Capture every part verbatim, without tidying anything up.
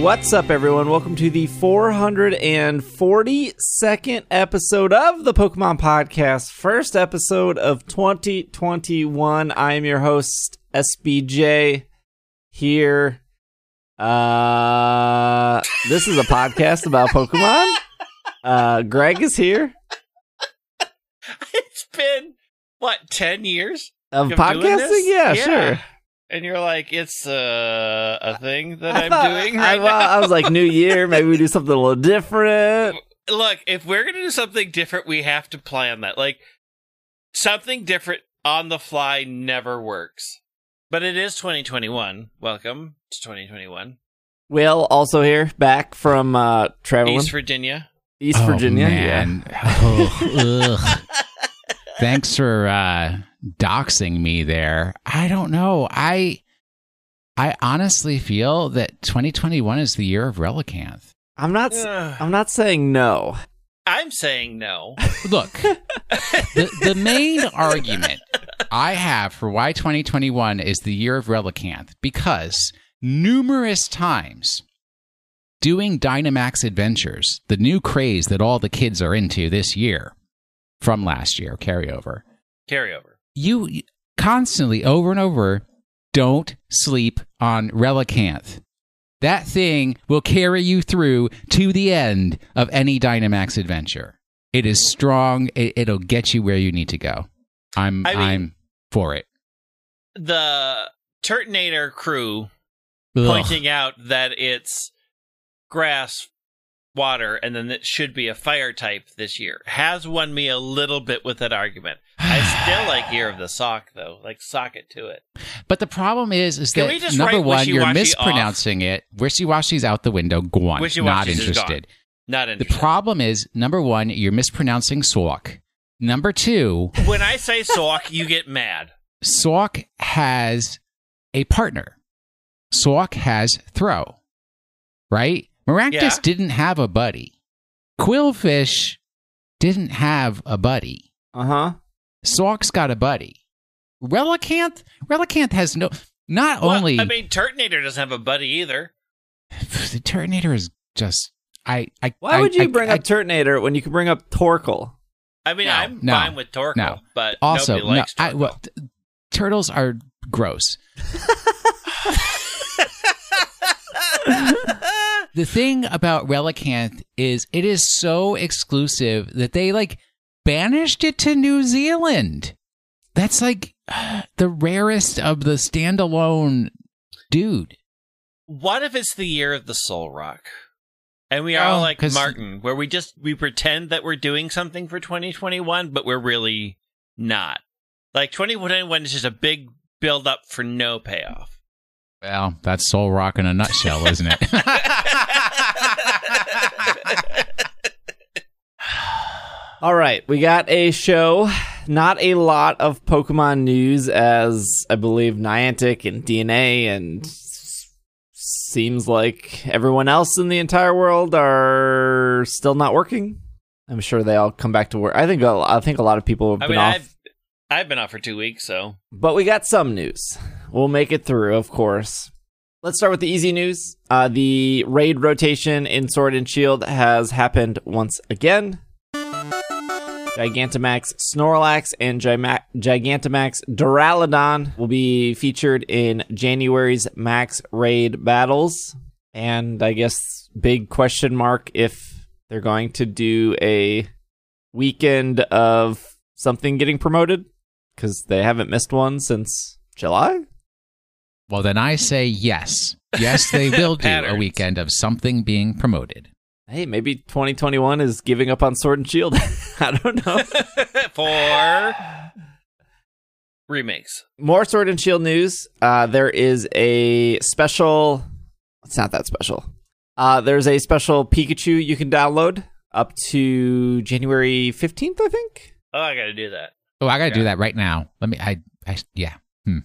What's up, everyone? Welcome to the four hundred forty-second episode of the Pokemon Podcast, first episode of twenty twenty-one. I am your host, S B J, here. Uh, this is a podcast about Pokemon. Uh, Greg is here. It's been, what, ten years? Of podcasting? Yeah, yeah, sure. And you're like, it's uh, a thing that I I'm thought, doing right I, well, now. I was like, new year, maybe we do something a little different. Look, if we're going to do something different, we have to plan that. Like, something different on the fly never works. But it is twenty twenty-one. Welcome to twenty twenty-one. Will, also here, back from uh, traveling. East Virginia. East oh, Virginia, man. Yeah. Oh, thanks for... Uh... doxing me there. I don't know. I I honestly feel that twenty twenty-one is the year of Relicanth. I'm not Ugh. I'm not saying no. I'm saying no. Look, the, the main argument I have for why twenty twenty-one is the year of Relicanth, because numerous times doing Dynamax Adventures, the new craze that all the kids are into this year from last year, carryover. Carryover. You constantly, over and over, don't sleep on Relicanth. That thing will carry you through to the end of any Dynamax adventure. It is strong. It, it'll get you where you need to go. I'm I mean, I'm for it. The Turtonator crew Ugh. pointing out that it's grass, water, and then it should be a fire type this year has won me a little bit with that argument. I still like Year of the Sawk, though. Like, sock it to it. But the problem is, is Can that number one, you're mispronouncing off? it. Wishy-washy's out the window. Gone. Not interested. Not interested. The problem is, number one, you're mispronouncing Sawk. Number two, when I say Sawk, you get mad. Sawk has a partner. Sawk has throw. Right. Maractus yeah. didn't have a buddy. Quillfish didn't have a buddy. Uh-huh. Sawk's got a buddy. Relicanth? Relicanth has no... Not well, only... I mean, Turtonator doesn't have a buddy either. The Turtonator is just... I. I Why I, would you I, bring I, up I, Turtonator when you can bring up Torkoal? I mean, no, I'm no, fine with Torkoal, no. but also, nobody likes no, Torkoal. I, well, turtles are gross. The thing about Relicanth is it is so exclusive that they, like, banished it to New Zealand. That's, like, uh, the rarest of the standalone dude. What if it's the year of the Solrock? And we are oh, all like Martin, where we just, we pretend that we're doing something for twenty twenty-one, but we're really not. Like, twenty twenty-one is just a big build-up for no payoff. Well, that's Solrock in a nutshell, isn't it? All right, we got a show. Not a lot of Pokemon news, as I believe Niantic and DeNA and seems like everyone else in the entire world are still not working. I'm sure they all come back to work. I think I think a lot of people have I been mean, off. I've, I've been off for two weeks, so. But we got some news. We'll make it through, of course. Let's start with the easy news. Uh, the raid rotation in Sword and Shield has happened once again. Gigantamax Snorlax and Gima- Gigantamax Duraludon will be featured in January's Max Raid Battles. And I guess big question mark if they're going to do a weekend of something getting promoted, because they haven't missed one since July? Well, then I say yes. Yes, they will do a weekend of something being promoted. Hey, maybe twenty twenty-one is giving up on Sword and Shield. I don't know. For remakes. More Sword and Shield news. Uh, there is a special... It's not that special. Uh, there's a special Pikachu you can download up to January fifteenth, I think? Oh, I gotta do that. Oh, I gotta yeah. do that right now. Let me... I. I yeah. Hmm.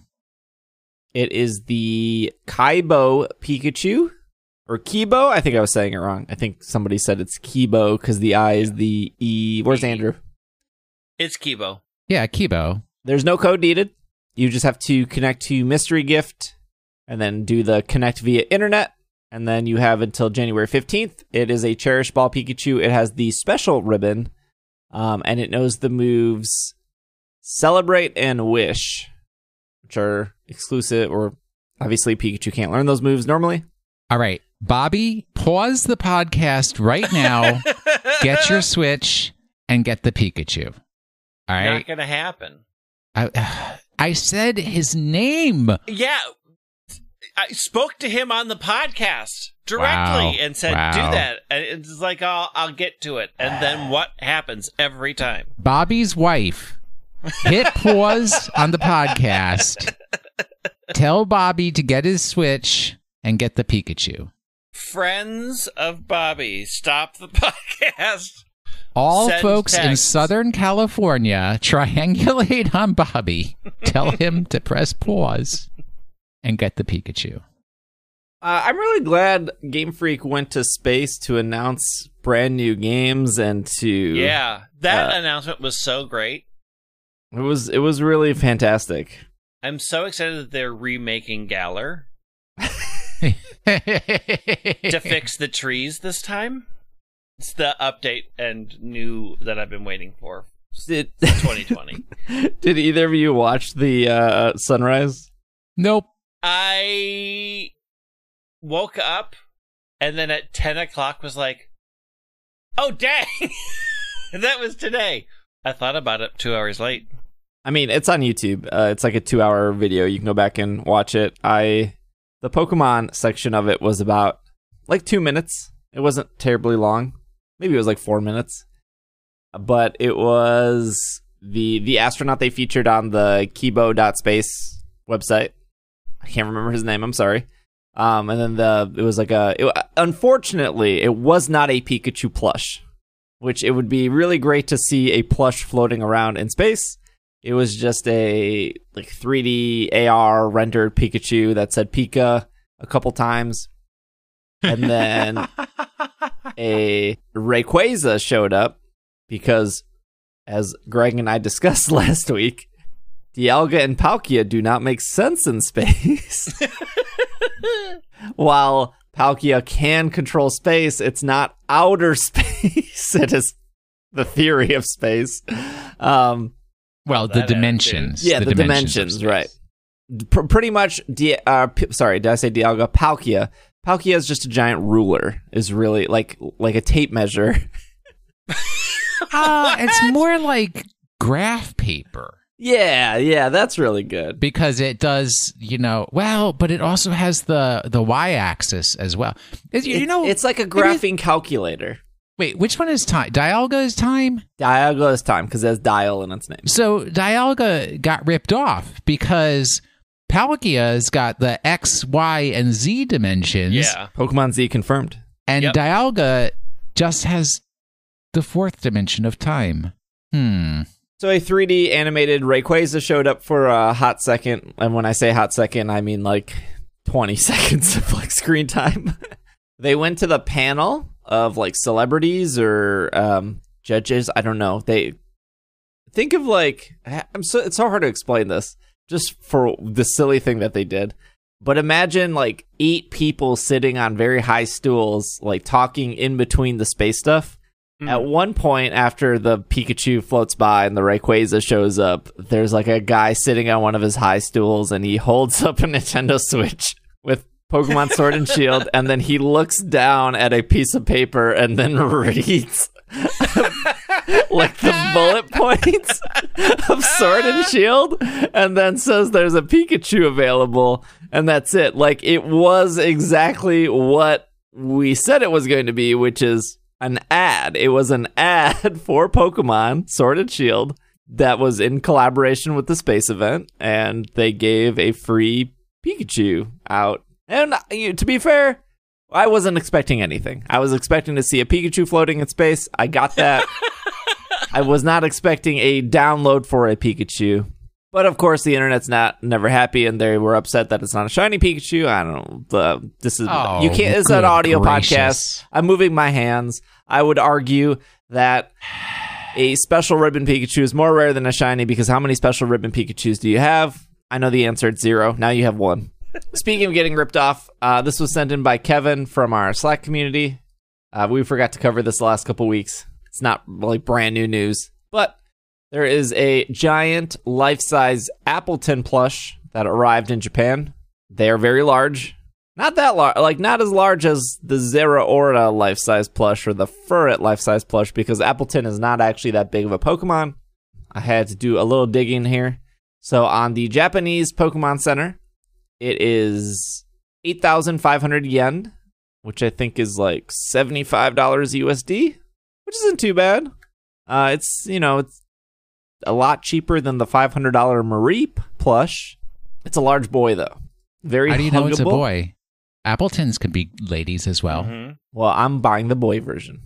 It is the Kaibo Pikachu. Or Kibo? I think I was saying it wrong. I think somebody said it's Kibo because the I is the E. Where's Andrew? It's Kibo. Yeah, Kibo. There's no code needed. You just have to connect to Mystery Gift and then do the connect via internet And then you have until January fifteenth. It is a Cherish Ball Pikachu. It has the special ribbon, um, and it knows the moves Celebrate and Wish, which are exclusive, or obviously Pikachu can't learn those moves normally. All right, Bobby, pause the podcast right now, get your Switch, and get the Pikachu. All right? Not going to happen. I, I said his name. Yeah. I spoke to him on the podcast directly wow. and said, wow. do that. And it's like, I'll, I'll get to it. And then what happens every time? Bobby's wife hit pause on the podcast. Tell Bobby to get his Switch and get the Pikachu. Friends of Bobby, stop the podcast. All Send folks text. in Southern California, triangulate on Bobby. Tell him to press pause and get the Pikachu. Uh, I'm really glad Game Freak went to space to announce brand new games and to... Yeah, that uh, announcement was so great. It was it was really fantastic. I'm so excited that they're remaking Galar to fix the trees this time. It's the update and new that I've been waiting for since twenty twenty. Did either of you watch the uh, sunrise? Nope. I woke up and then at ten o'clock was like, oh, dang. That was today. I thought about it two hours late. I mean, it's on YouTube. Uh, it's like a two-hour video. You can go back and watch it. I the Pokemon section of it was about like two minutes. It wasn't terribly long. Maybe it was like four minutes, but it was the the astronaut they featured on the Kibo dot space website. I can't remember his name. I'm sorry. Um, and then the it was like a. It, unfortunately, it was not a Pikachu plush, which it would be really great to see a plush floating around in space. It was just a like three D A R rendered Pikachu that said Pika a couple times. And then a Rayquaza showed up because, as Greg and I discussed last week, Dialga and Palkia do not make sense in space. While Palkia can control space, it's not outer space. It is the theory of space. Um, well, the dimensions. Yeah, the, the dimensions, dimensions right. P- pretty much, D- uh, p- sorry, did I say Dialga? Palkia. Palkia is just a giant ruler, is really like like a tape measure. uh, it's more like graph paper. Yeah, yeah, that's really good. Because it does, you know, well, but it also has the, the y-axis as well. It's, you it's, know, it's like a graphing is, calculator. Wait, which one is time? Dialga is time? Dialga is time, because it has dial in its name. So Dialga got ripped off because... Palkia's got the X, Y, and Z dimensions. Yeah. Pokemon Z confirmed. And yep. Dialga just has the fourth dimension of time. Hmm. So a three D animated Rayquaza showed up for a hot second. And when I say hot second, I mean like twenty seconds of like screen time. They went to the panel of like celebrities or um, judges. I don't know. They think of like, I'm so it's so hard to explain this. Just for the silly thing that they did. But imagine, like, eight people sitting on very high stools, like, talking in between the space stuff. Mm. At one point, after the Pikachu floats by and the Rayquaza shows up, there's, like, a guy sitting on one of his high stools, and he holds up a Nintendo Switch with Pokemon Sword and Shield, and then he looks down at a piece of paper and then reads... like the bullet points of Sword and Shield, and then says there's a Pikachu available, and that's it. Like, it was exactly what we said it was going to be, which is an ad. It was an ad for Pokemon Sword and Shield that was in collaboration with the space event, and they gave a free Pikachu out. And to be fair, I wasn't expecting anything. I was expecting to see a Pikachu floating in space. I got that. I was not expecting a download for a Pikachu. But of course, the internet's not never happy, and they were upset that it's not a shiny Pikachu. I don't know. Uh, this is oh, you can't. It's an audio gracious. podcast. I'm moving my hands. I would argue that a special ribbon Pikachu is more rare than a shiny because how many special ribbon Pikachus do you have? I know the answer. It's zero. Now you have one. Speaking of getting ripped off, uh, this was sent in by Kevin from our Slack community. Uh, we forgot to cover this the last couple weeks. It's not really brand new news, but there is a giant life-size Appletun plush that arrived in Japan. They are very large. Not that large, like not as large as the Zeraora life-size plush or the Furret life-size plush, because Appletun is not actually that big of a Pokemon. I had to do a little digging here. So on the Japanese Pokemon Center, it is eight thousand five hundred yen, which I think is like seventy-five dollars U S D, which isn't too bad. Uh, it's, you know, it's a lot cheaper than the five hundred dollar Marie plush. It's a large boy, though. Very How do you huggable. Know it's a boy? Appletons could be ladies as well. Mm-hmm. Well, I'm buying the boy version.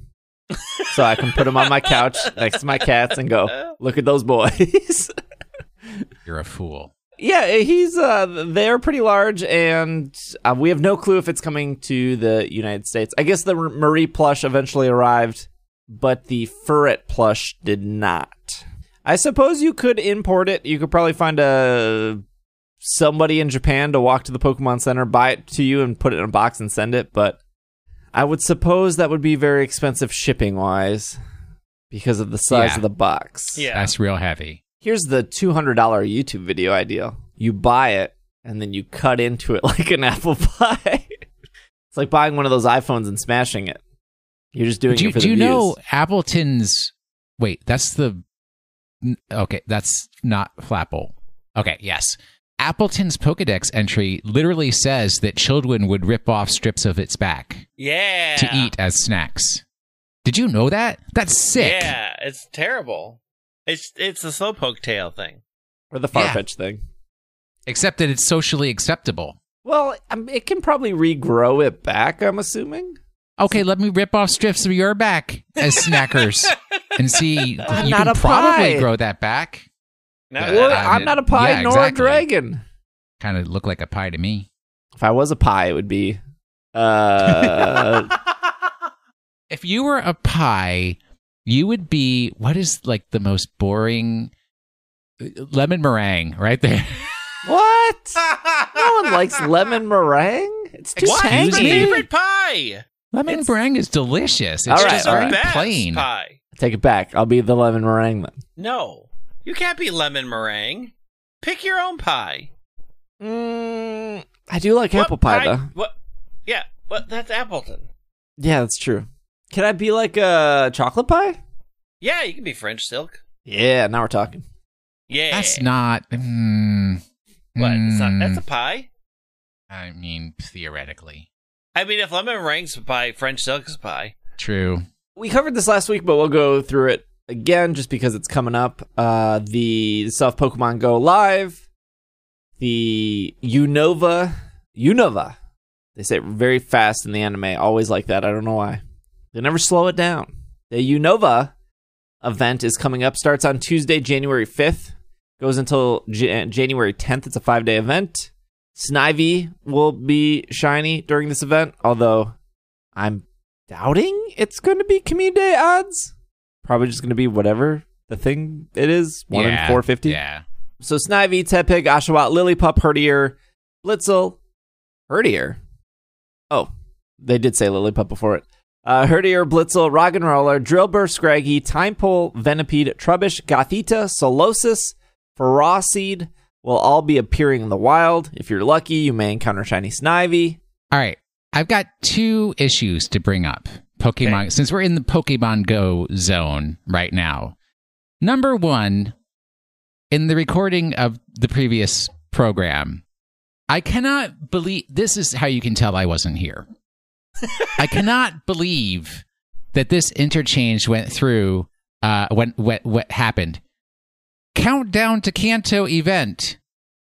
So I can put them on my couch next to my cats and go, look at those boys. You're a fool. Yeah, he's uh, they're pretty large, and uh, we have no clue if it's coming to the United States. I guess the Marie plush eventually arrived, but the Furret plush did not. I suppose you could import it. You could probably find a somebody in Japan to walk to the Pokemon Center, buy it to you, and put it in a box and send it. But I would suppose that would be very expensive shipping-wise because of the size yeah. of the box. Yeah, that's real heavy. Here's the two hundred dollar YouTube video idea. You buy it, and then you cut into it like an apple pie. It's like buying one of those iPhones and smashing it. You're just doing do, it for do the Do you views. Know Appleton's... Wait, that's the... Okay, that's not Flapple. Okay, yes. Appleton's Pokedex entry literally says that children would rip off strips of its back. Yeah. To eat as snacks. Did you know that? That's sick. Yeah, it's terrible. It's it's the Slowpoke tail thing. Or the Farfetch'd yeah. thing. Except that it's socially acceptable. Well, I mean, it can probably regrow it back, I'm assuming. Okay, let me rip off strips of your back as snackers and see. I'm you not can a probably pie. Grow that back. No, uh, well, I'm not a pie yeah, nor exactly. a dragon. Kind of look like a pie to me. If I was a pie, it would be. Uh... if you were a pie... You would be, what is like the most boring lemon meringue right there? What? No one likes lemon meringue. It's too tangy. It's my favorite pie. Lemon it's... meringue is delicious. It's all right, just all right. plain. Pie. Take it back. I'll be the lemon meringue then. No, you can't be lemon meringue. Pick your own pie. Mm, I do like what apple pie, pie though. What? Yeah, but that's Appletun. Yeah, that's true. Can I be like a chocolate pie? Yeah, you can be French silk. Yeah, now we're talking. Yeah. That's not... Mm, what? Mm, it's not, that's a pie? I mean, theoretically. I mean, if lemon meringue's a pie, French silk's a pie. True. We covered this last week, but we'll go through it again just because it's coming up. Uh, the Soft Pokemon Go Live. The Unova. Unova. They say it very fast in the anime. Always like that. I don't know why. They never slow it down. The Unova event is coming up. Starts on Tuesday, January fifth. Goes until Jan- January tenth. It's a five-day event. Snivy will be shiny during this event, although I'm doubting it's going to be Community Day odds. Probably just going to be whatever the thing it is, one yeah, in four fifty. Yeah. So Snivy, Tepig, Oshawott, Lillipup, Herdier, Blitzel, Herdier. Oh, they did say Lillipup before it. Uh, Herdier, Blitzel, Roggenroller, Drillbur, Scraggy, Timepole, Venipede, Trubbish, Gothita, Solosis, Ferroseed will all be appearing in the wild. If you're lucky, you may encounter shiny Snivy. All right. I've got two issues to bring up. Pokemon, okay. Since we're in the Pokemon Go zone right now. Number one, in the recording of the previous program, I cannot believe... This is how you can tell I wasn't here. I cannot believe that this interchange went through, uh, when, what, what happened. Countdown to Kanto event.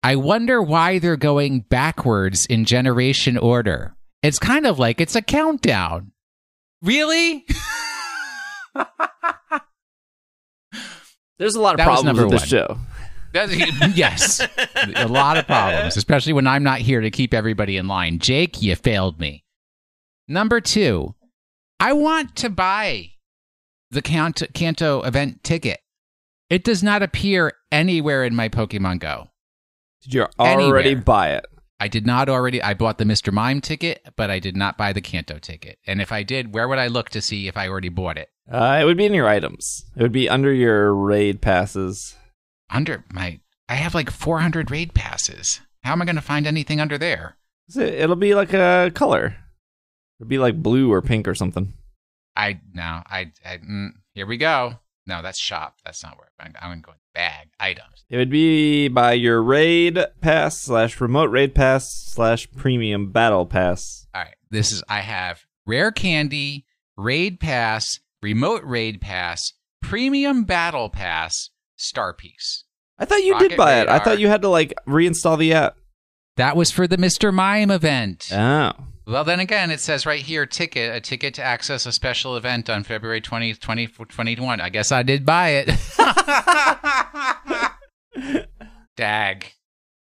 I wonder why they're going backwards in generation order. It's kind of like it's a countdown. Really? There's a lot of that problems with this show. Yes. A lot of problems, especially when I'm not here to keep everybody in line. Jake, you failed me. Number two, I want to buy the Kanto, Kanto event ticket. It does not appear anywhere in my Pokemon Go. Did you already anywhere. Buy it? I did not already. I bought the Mister Mime ticket, but I did not buy the Kanto ticket. And if I did, where would I look to see if I already bought it? Uh, it would be in your items. It would be under your raid passes. Under my... I have like four hundred raid passes. How am I going to find anything under there? It'll be like a color. It'll be like blue or pink or something. I... No. I... I mm, here we go. No, that's shop. That's not where I'm, I'm going to go. Bag items. It would be by your raid pass slash remote raid pass slash premium battle pass. All right. This is, I have rare candy, raid pass, remote raid pass, premium battle pass, star piece. I thought you Rocket did buy radar. It. I thought you had to like reinstall the app. That was for the Mister Mime event. Oh. Well, then again, it says right here, ticket, a ticket to access a special event on February twentieth, twenty twenty-one. I guess I did buy it. Dag.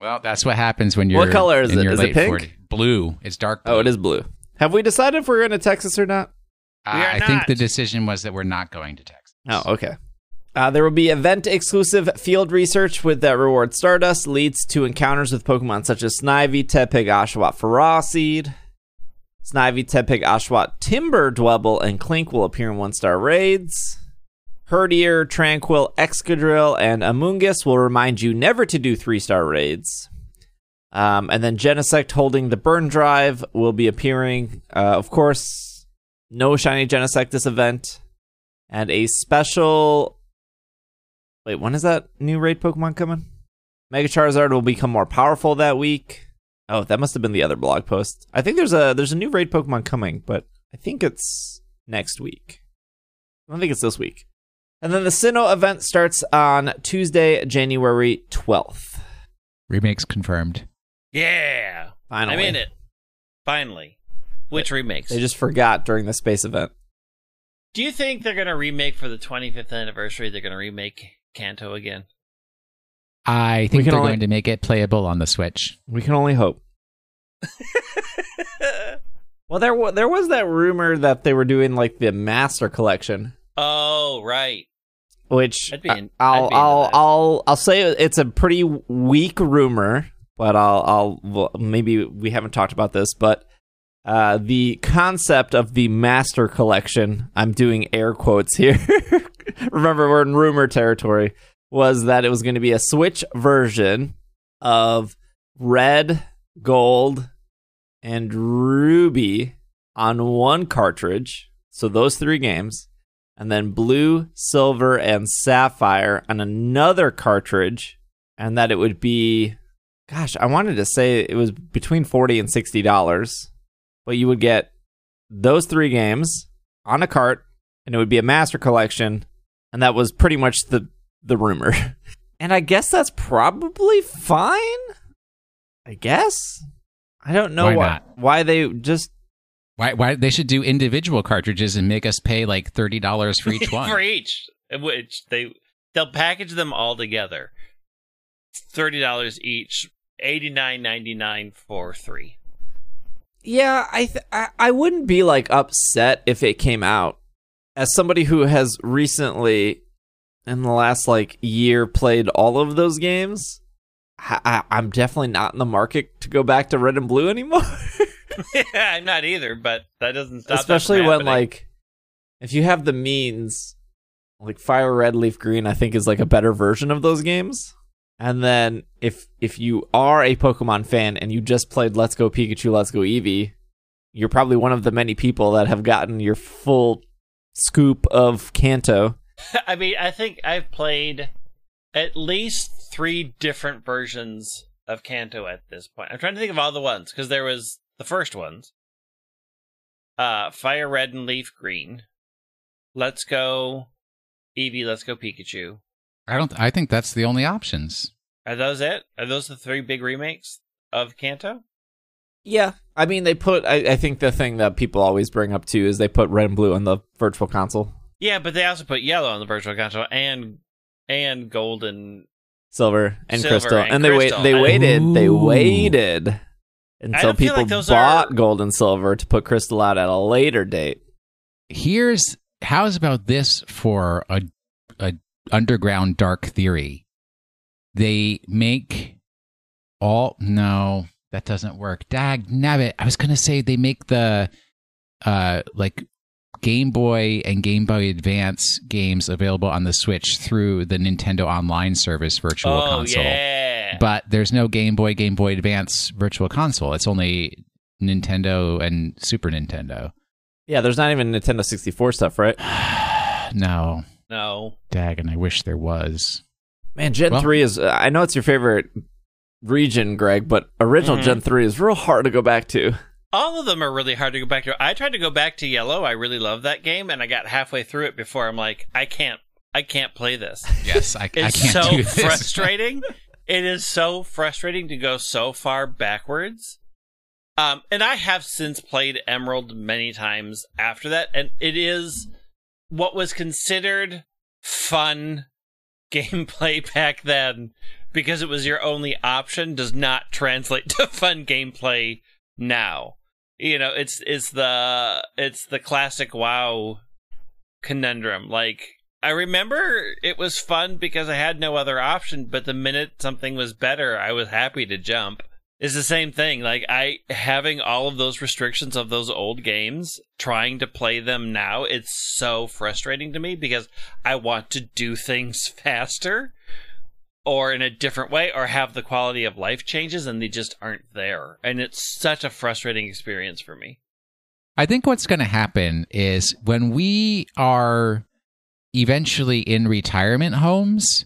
Well, that's what happens when you're... What color is it? Is it pink? forty. Blue. It's dark blue. Oh, it is blue. Have we decided if we're going to Texas or not? Uh, we are I not. think the decision was that we're not going to Texas. Oh, okay. Uh, there will be event-exclusive field research with that reward Stardust. Leads to encounters with Pokemon such as Snivy, Tepig, Oshawott, Ferroseed. Snivy, Tepig, Oshawott, Timber, Dwebble, and Clink will appear in one-star raids. Herdier, Tranquil, Excadrill, and Amoonguss will remind you never to do three-star raids. Um, and then Genesect holding the Burn Drive will be appearing. Uh, of course, no Shiny Genesect this event. And a special... Wait, when is that new raid Pokemon coming? Mega Charizard will become more powerful that week. Oh, that must have been the other blog post. I think there's a there's a new raid Pokemon coming, but I think it's next week. I don't think it's this week. And then the Sinnoh event starts on Tuesday, January twelfth. Remakes confirmed. Yeah! Finally. I'm in it. Finally. Which they, remakes? They just forgot during the space event. Do you think they're going to remake for the twenty-fifth anniversary? They're going to remake Kanto again? I think they're only... going to make it playable on the Switch. We can only hope. Well, there, w- there was that rumor that they were doing, like, the Master Collection. Oh, right. Which I'd be in, I'll, I'd be I'll, I'll, I'll, I'll say it's a pretty weak rumor, but I'll, I'll well, maybe we haven't talked about this, but uh, the concept of the Master Collection, I'm doing air quotes here, remember we're in rumor territory, was that it was going to be a Switch version of Red, Gold, and Ruby on one cartridge, so those three games, and then Blue, Silver, and Sapphire on another cartridge, and that it would be, gosh, I wanted to say it was between forty dollars and sixty dollars, but you would get those three games on a cart, and it would be a Master Collection, and that was pretty much the the rumor. And I guess that's probably fine. I guess. I don't know why why, why they just why why they should do individual cartridges and make us pay like thirty dollars for each one. For each, which they they'll package them all together. thirty dollars each, eighty-nine ninety-nine for three. Yeah, I th- I I wouldn't be like upset if it came out. As somebody who has recently in the last like year played all of those games, I, I'm definitely not in the market to go back to Red and Blue anymore. Yeah, I'm not either, but that doesn't stop. Especially when like, if you have the means, like Fire Red, Leaf Green, I think is like a better version of those games. And then if if you are a Pokemon fan and you just played Let's Go Pikachu, Let's Go Eevee, you're probably one of the many people that have gotten your full scoop of Kanto. I mean, I think I've played at least three different versions of Kanto at this point. I'm trying to think of all the ones, because there was the first ones. Uh, Fire Red and Leaf Green. Let's Go Eevee, Let's Go Pikachu. I don't. I think that's the only options. Are those it? Are those the three big remakes of Kanto? Yeah. I mean, they put... I, I think the thing that people always bring up, too, is they put Red and Blue on the Virtual Console. Yeah, but they also put Yellow on the Virtual Console and and Gold and Silver and Silver Crystal, and, and they wait. They waited. Ooh. They waited until people like bought are... Gold and Silver to put Crystal out at a later date. Here's how's about this for a a underground dark theory. They make all no. That doesn't work. Dag nabbit. I was going to say they make the uh, like Game Boy and Game Boy Advance games available on the Switch through the Nintendo Online Service Virtual oh, Console. Yeah. But there's no Game Boy, Game Boy Advance Virtual Console. It's only Nintendo and Super Nintendo. Yeah, there's not even Nintendo sixty-four stuff, right? No. No. Dag, and I wish there was. Man, Gen well, three is... Uh, I know it's your favorite region, Greg, but original mm-hmm. Gen three is real hard to go back to. All of them are really hard to go back to. I tried to go back to Yellow. I really love that game, and I got halfway through it before I'm like, I can't, I can't play this. Yes, I, it's I can't so do this. Frustrating. It is so frustrating to go so far backwards. Um, and I have since played Emerald many times after that, and it is what was considered fun gameplay back then, because it was your only option, does not translate to fun gameplay now. You know, it's it's the it's the classic WoW conundrum. Like, I remember it was fun because I had no other option, but the minute something was better, I was happy to jump. It's the same thing. Like, I having all of those restrictions of those old games, trying to play them now, it's so frustrating to me because I want to do things faster, or in a different way, or have the quality of life changes, and they just aren't there. And it's such a frustrating experience for me. I think what's going to happen is when we are eventually in retirement homes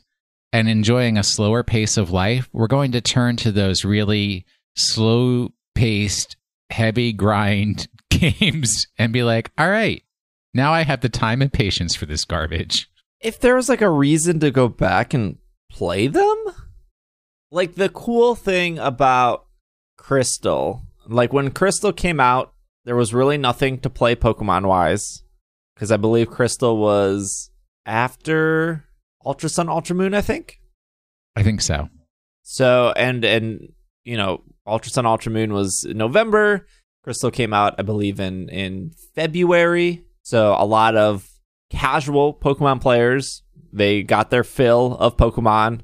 and enjoying a slower pace of life, we're going to turn to those really slow-paced, heavy grind games and be like, all right, now I have the time and patience for this garbage. If there was like a reason to go back and play them? Like, the cool thing about Crystal, like when Crystal came out, there was really nothing to play Pokemon wise, because I believe Crystal was after Ultra Sun, Ultra Moon, I think. I think so. So and and you know, Ultra Sun, Ultra Moon was in November. Crystal came out, I believe, in in February. So a lot of casual Pokemon players, they got their fill of Pokemon,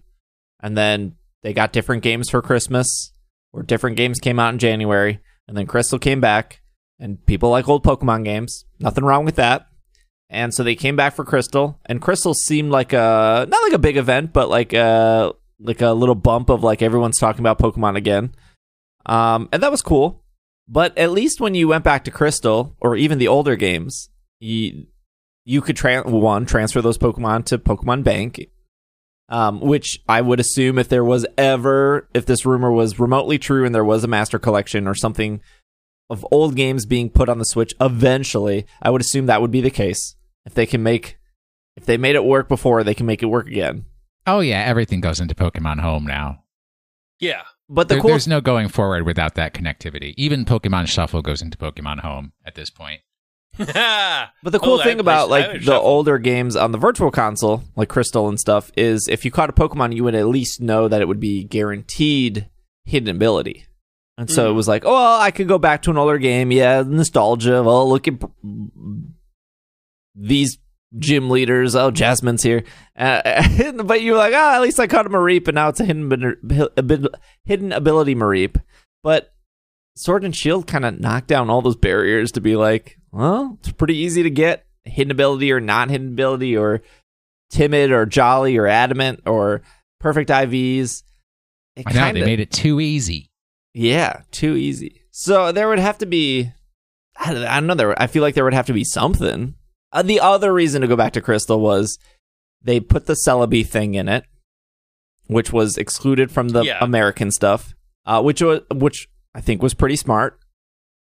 and then they got different games for Christmas, or different games came out in January, and then Crystal came back, and people like old Pokemon games. Nothing wrong with that. And so they came back for Crystal, and Crystal seemed like a, not like a big event, but like a, like a little bump of like everyone's talking about Pokemon again. Um, and that was cool. But at least when you went back to Crystal, or even the older games, you... You could, tra- one, transfer those Pokemon to Pokemon Bank, um, which I would assume if there was ever, if this rumor was remotely true and there was a Master Collection or something of old games being put on the Switch eventually, I would assume that would be the case. If they can make, if they made it work before, they can make it work again. Oh yeah, everything goes into Pokemon Home now. Yeah. But the there, cool- there's no going forward without that connectivity. Even Pokemon Shuffle goes into Pokemon Home at this point. But the cool oh, thing I about wish, like the shuffle. older games on the Virtual Console, like Crystal and stuff, is if you caught a Pokemon, you would at least know that it would be guaranteed hidden ability. And mm-hmm. so it was like, oh, well, I could go back to an older game. Yeah, nostalgia. Well, look at these gym leaders. Oh, Jasmine's here. Uh, but you're like, ah, oh, at least I caught a Mareep, and now it's a hidden hidden ability Mareep. But Sword and Shield kind of knocked down all those barriers to be like, well, it's pretty easy to get hidden ability or non-hidden ability or timid or jolly or adamant or perfect I Vs. It I kinda, know, they made it too easy. Yeah, too easy. So there would have to be, I don't, I don't know, there, I feel like there would have to be something. Uh, the other reason to go back to Crystal was they put the Celebi thing in it, which was excluded from the yeah. American stuff, uh, which was, which I think was pretty smart.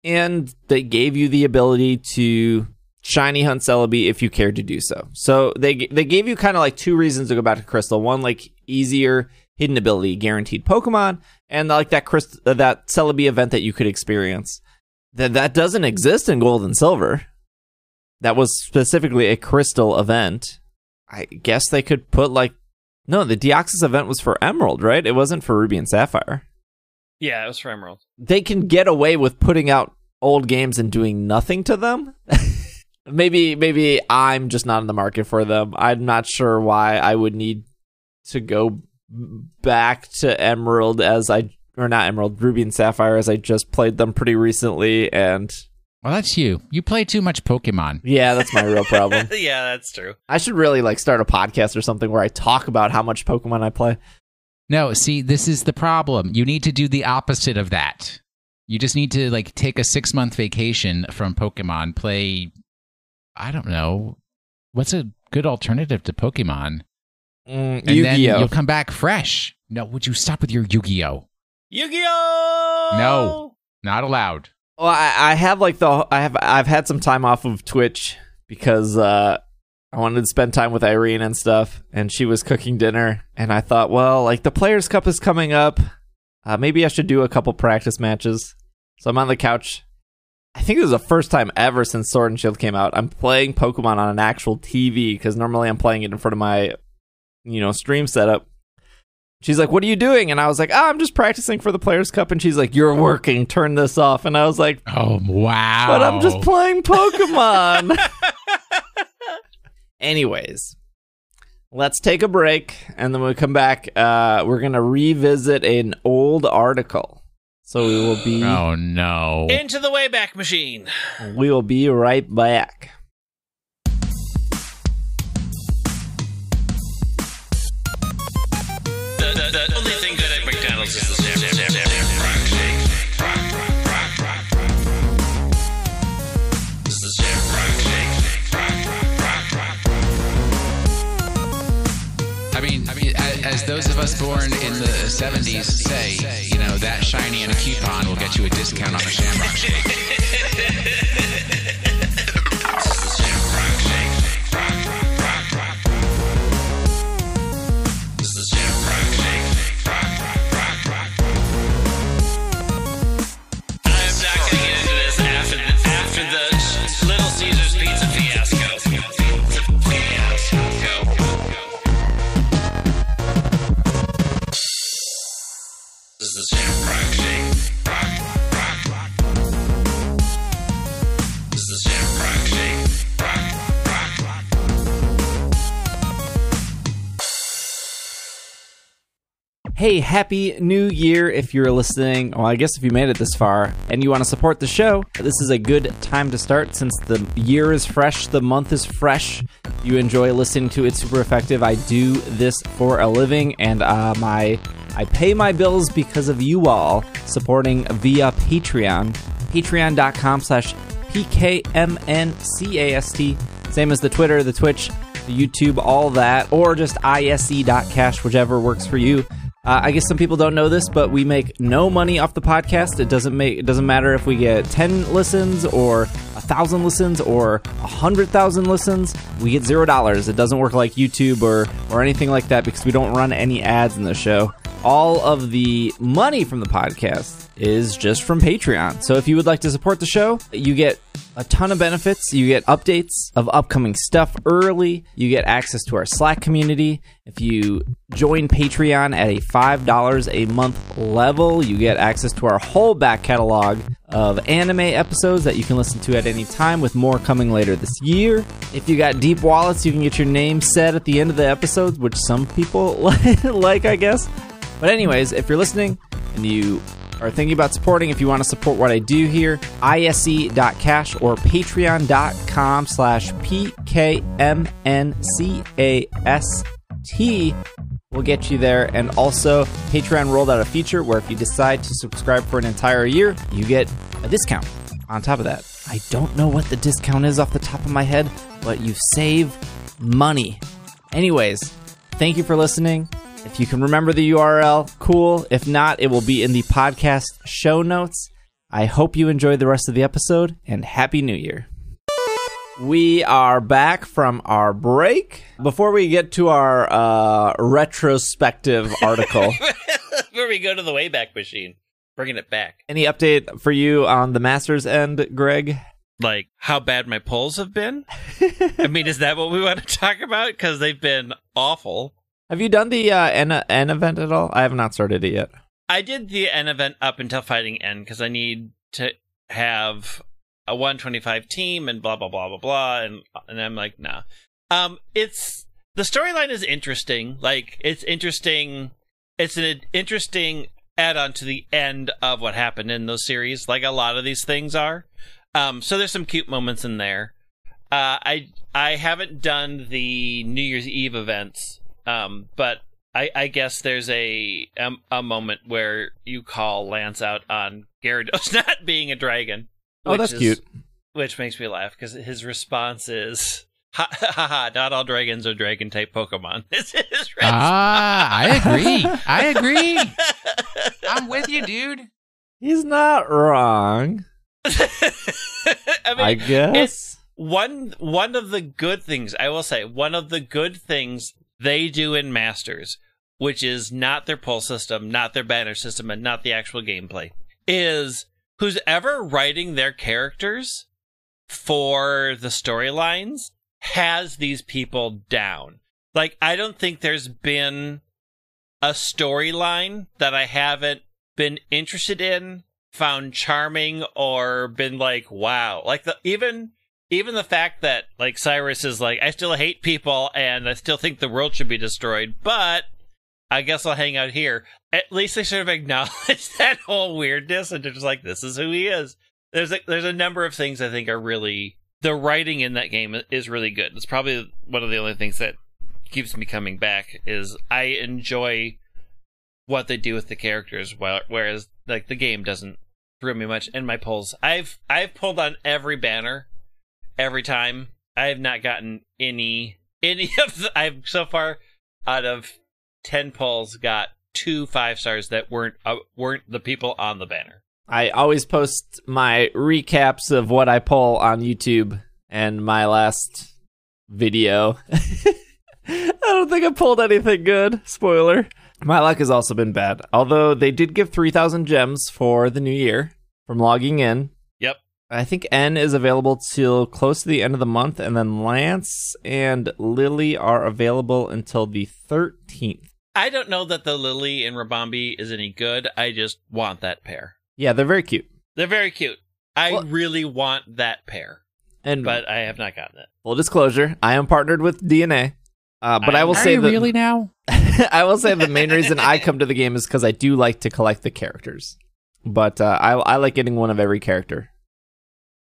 And they gave you the ability to shiny hunt Celebi if you cared to do so. So they they gave you kind of like two reasons to go back to Crystal. One, like easier hidden ability, guaranteed Pokemon, and like that Crystal, uh, that Celebi event that you could experience. That that doesn't exist in Gold and Silver. That was specifically a Crystal event. I guess they could put like, no, the Deoxys event was for Emerald, right? It wasn't for Ruby and Sapphire. Yeah, it was for Emerald. They can get away with putting out old games and doing nothing to them. maybe maybe I'm just not in the market for them. I'm not sure why I would need to go back to Emerald as I or not Emerald, Ruby and Sapphire, as I just played them pretty recently, and... Well, that's you. You play too much Pokemon. Yeah, that's my real problem. Yeah, that's true. I should really, like, start a podcast or something where I talk about how much Pokemon I play. No, see, this is the problem. You need to do the opposite of that. You just need to, like, take a six-month vacation from Pokemon, play... I don't know. What's a good alternative to Pokemon? Mm, and Yu-Gi-Oh. Then you'll come back fresh. No, would you stop with your Yu-Gi-Oh? Yu-Gi-Oh! No, not allowed. Well, I, I have like the I have I've had some time off of Twitch because uh, I wanted to spend time with Irene and stuff, and she was cooking dinner, and I thought, well, like the Players Cup is coming up, uh, maybe I should do a couple practice matches. So I'm on the couch. I think this is the first time ever since Sword and Shield came out I'm playing Pokemon on an actual T V, because normally I'm playing it in front of my, you know, stream setup. She's like, what are you doing? And I was like, oh, I'm just practicing for the Players' Cup. And she's like, you're working. Turn this off. And I was like, oh, wow. But I'm just playing Pokemon. Anyways, let's take a break. And then when we come back, uh, we're going to revisit an old article. So we will be... Oh, no. Into the Wayback Machine. We will be right back. The only thing good at McDonald's is the Zap Zap Zap Rock Shake. Rock, rock, rock, rock. It's the Zap Rock Shake. Rock, rock, rock, rock. I mean, I mean, as those of us born in the seventies say, you know, that shiny and a coupon will get you a discount on a Shamrock Shake. Hey, happy new year if you're listening. Well, I guess if you made it this far and you want to support the show, this is a good time to start since the year is fresh, the month is fresh. You enjoy listening to It's Super Effective. I do this for a living, and uh, my I pay my bills because of you all supporting via Patreon. Patreon.com slash P K M N C A S T. Same as the Twitter, the Twitch, the YouTube, all that, or just I S E dot cash, whichever works for you. Uh, I guess some people don't know this, but we make no money off the podcast. It doesn't make it doesn't matter if we get ten listens or a thousand listens or a hundred thousand listens. We get zero dollars. It doesn't work like YouTube or or anything like that because we don't run any ads in the show. All of the money from the podcast is just from Patreon. So if you would like to support the show, you get a ton of benefits. You get updates of upcoming stuff early. You get access to our Slack community. If you join Patreon at a five dollars a month level, you get access to our whole back catalog of anime episodes that you can listen to at any time, with more coming later this year. If you got deep wallets, you can get your name said at the end of the episodes, which some people like, I guess. But anyways, if you're listening and you are thinking about supporting, if you want to support what I do here, I S E dot cash or patreon.com slash P K M N C A S T will get you there. And also, Patreon rolled out a feature where if you decide to subscribe for an entire year, you get a discount on top of that. I don't know what the discount is off the top of my head, but you save money. Anyways, thank you for listening. If you can remember the U R L, cool. If not, it will be in the podcast show notes. I hope you enjoy the rest of the episode, and Happy New Year. We are back from our break. Before we get to our uh, retrospective article. Where we go to the Wayback Machine, bringing it back. Any update for you on the Masters end, Greg? Like, how bad my polls have been? I mean, is that what we want to talk about? Because they've been awful. Have you done the uh, N, N event at all? I have not started it yet. I did the N event up until Fighting N because I need to have a one twenty-five team and blah, blah, blah, blah, blah. And, and I'm like, nah. Um, it's the storyline is interesting. Like, it's interesting. It's an interesting add-on to the end of what happened in those series, like a lot of these things are. Um, so there's some cute moments in there. Uh, I I haven't done the New Year's Eve events, um, but I, I guess there's a, a a moment where you call Lance out on Gyarados not being a dragon. Oh, that's is, cute. Which makes me laugh, because his response is, ha ha ha, not all dragons are dragon-type Pokemon. This is ah, I agree. I agree. I'm with you, dude. He's not wrong. I mean, I guess one one of the good things I will say one of the good things they do in Masters, which is not their pull system, not their banner system, and not the actual gameplay, is who's ever writing their characters for the storylines has these people down. Like, I don't think there's been a storyline that I haven't been interested in, found charming, or been like, wow. Like, the, even even the fact that, like, Cyrus is like, I still hate people and I still think the world should be destroyed, but I guess I'll hang out here. At least they sort of acknowledge that whole weirdness, and they're just like, this is who he is. There's a, there's a number of things I think are really... The writing in that game is really good. It's probably one of the only things that keeps me coming back, is I enjoy what they do with the characters, whereas like the game doesn't throw me much. And my pulls, I've I've pulled on every banner, every time. I have not gotten any any of the, I've so far out of ten pulls got two five stars that weren't uh, weren't the people on the banner. I always post my recaps of what I pull on YouTube, and my last video, I don't think I pulled anything good. Spoiler. My luck has also been bad, although they did give three thousand gems for the new year from logging in. Yep. I think N is available till close to the end of the month, and then Lance and Lily are available until the thirteenth. I don't know that the Lily and Rabambi is any good. I just want that pair. Yeah, they're very cute. They're very cute. I well, really want that pair, and but I have not gotten it. Full disclosure, I am partnered with DeNA, uh, but I'm, I will say that... Are you really now? I will say the main reason I come to the game is because I do like to collect the characters. But uh, I, I like getting one of every character.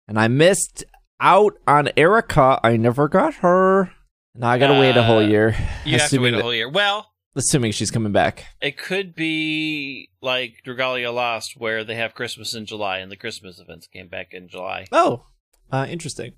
And I missed out on Erica. I never got her. Now I gotta uh, wait a whole year. You have to wait a whole year. Well... Assuming she's coming back. It could be like Dragalia Lost, where they have Christmas in July, and the Christmas events came back in July. Oh, uh, interesting.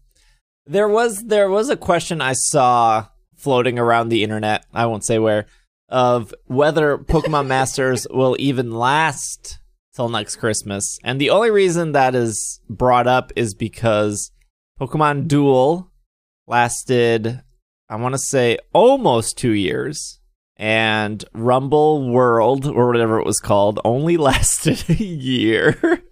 There was there was a question I saw floating around the internet, I won't say where, of whether Pokemon Masters will even last till next Christmas. And the only reason that is brought up is because Pokemon Duel lasted, I want to say, almost two years. And Rumble World, or whatever it was called, only lasted a year.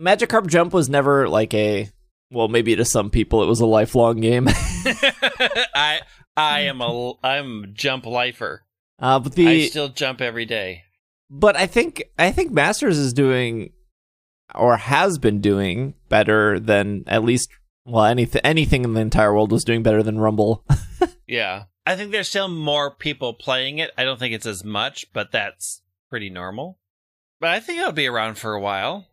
Magikarp Jump was never like a, well, maybe to some people it was a lifelong game. I I am a I'm a jump lifer. Uh, but the, I still jump every day. But I think I think Masters is doing, or has been doing, better than at least well anything anything in the entire world was doing better than Rumble. Yeah. I think there's still more people playing it. I don't think it's as much, but that's pretty normal. But I think it'll be around for a while.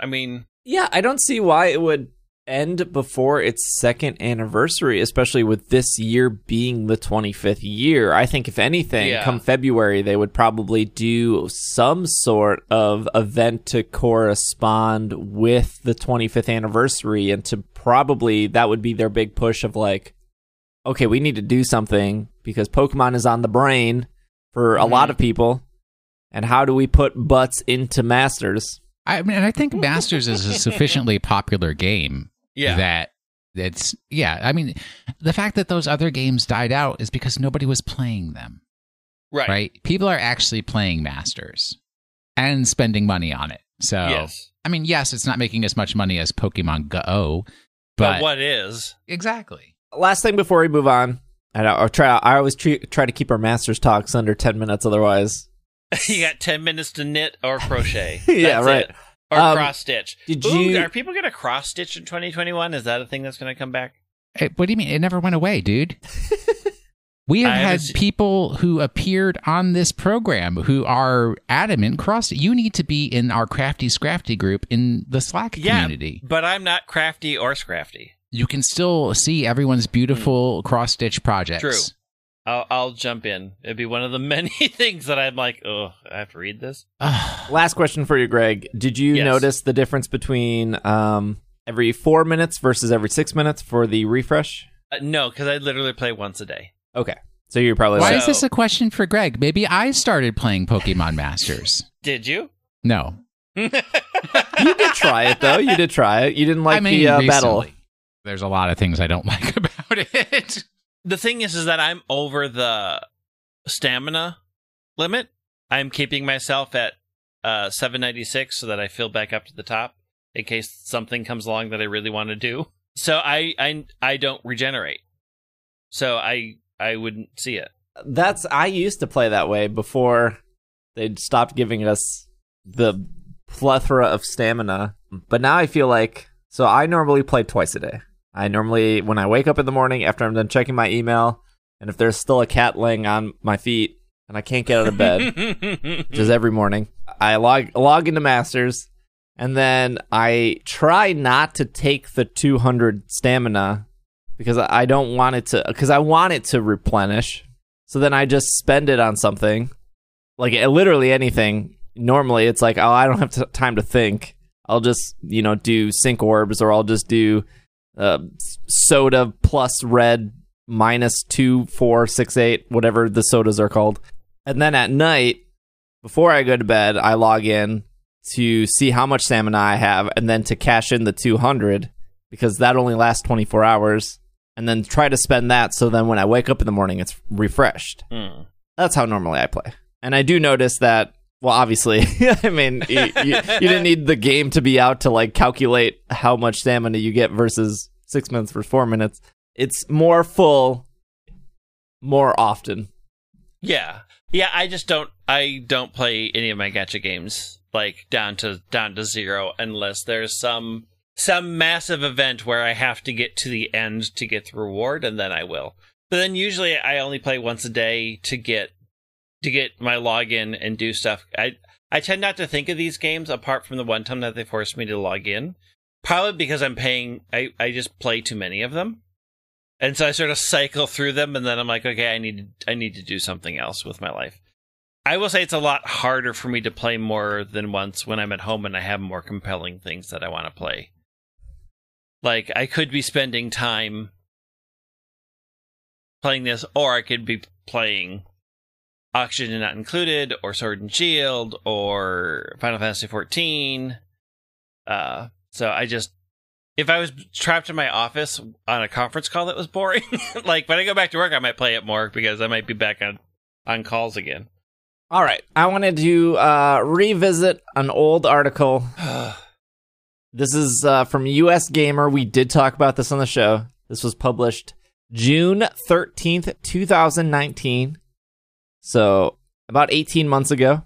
I mean... Yeah, I don't see why it would end before its second anniversary, especially with this year being the twenty-fifth year. I think, if anything, yeah. Come February, they would probably do some sort of event to correspond with the twenty-fifth anniversary, and to probably... That would be their big push of, like... okay, we need to do something because Pokemon is on the brain for a mm-hmm. lot of people. And how do we put butts into Masters? I mean, I think Masters is a sufficiently popular game yeah. that it's, yeah. I mean, the fact that those other games died out is because nobody was playing them. Right. Right? People are actually playing Masters and spending money on it. So, yes. I mean, yes, it's not making as much money as Pokemon Go, but, but what is? Exactly. Last thing before we move on, and I'll try. I always try to keep our Masters talks under ten minutes. Otherwise, you got ten minutes to knit or crochet. yeah, that's right. It. Or um, cross stitch. Did Ooh, you? Are people going to cross stitch in twenty twenty-one? Is that a thing that's going to come back? Hey, what do you mean? It never went away, dude. We have I had was... people who appeared on this program who are adamant cross. You need to be in our Crafty Scrafty group in the Slack yeah, community. But I'm not crafty or scrafty. You can still see everyone's beautiful mm. cross stitch projects. True. I'll, I'll jump in. It'd be one of the many things that I'm like, oh, I have to read this. Last question for you, Greg. Did you yes. notice the difference between um, every four minutes versus every six minutes for the refresh? Uh, no, because I literally play once a day. Okay, so you're probably why like, is this a question for Greg? Maybe I started playing Pokemon Masters. Did you? No. You did try it though. You did try it. You didn't like I mean, the uh, battle. There's a lot of things I don't like about it. The thing is, is that I'm over the stamina limit. I'm keeping myself at uh, seven ninety-six so that I fill back up to the top in case something comes along that I really want to do. So I I I don't regenerate. So I. I wouldn't see it. That's I used to play that way before they stopped giving us the plethora of stamina. But now I feel like so I normally play twice a day. I normally when I wake up in the morning after I'm done checking my email, and if there's still a cat laying on my feet and I can't get out of bed, which is every morning, I log log into Masters, and then I try not to take the two hundred stamina. Because I don't want it to, because I want it to replenish. So then I just spend it on something, like literally anything. Normally it's like, oh, I don't have to, time to think. I'll just, you know, do sync orbs, or I'll just do uh, soda plus red minus two, four, six, eight, whatever the sodas are called. And then at night, before I go to bed, I log in to see how much stamina I have, and then to cash in the two hundred, because that only lasts twenty-four hours. And then try to spend that so then when I wake up in the morning, it's refreshed. Mm. That's how normally I play. And I do notice that, well, obviously, I mean, you, you, you didn't need the game to be out to, like, calculate how much stamina you get versus six minutes versus four minutes. It's more full more often. Yeah. Yeah, I just don't, I don't play any of my gacha games, like, down to down to zero unless there's some... Some massive event where I have to get to the end to get the reward, and then I will. But then usually I only play once a day to get to get my login and do stuff. I I tend not to think of these games apart from the one time that they forced me to log in. Probably because I'm paying, I, I just play too many of them. And so I sort of cycle through them, and then I'm like, okay, I need I need to do something else with my life. I will say it's a lot harder for me to play more than once when I'm at home and I have more compelling things that I want to play. Like, I could be spending time playing this, or I could be playing Oxygen Not Included, or Sword and Shield, or Final Fantasy fourteen. Uh, so I just... If I was trapped in my office on a conference call that was boring, like, when I go back to work, I might play it more, because I might be back on, on calls again. All right. I wanted to uh, revisit an old article. This is uh, from U S Gamer. We did talk about this on the show. This was published June thirteenth, two thousand nineteen. So about eighteen months ago.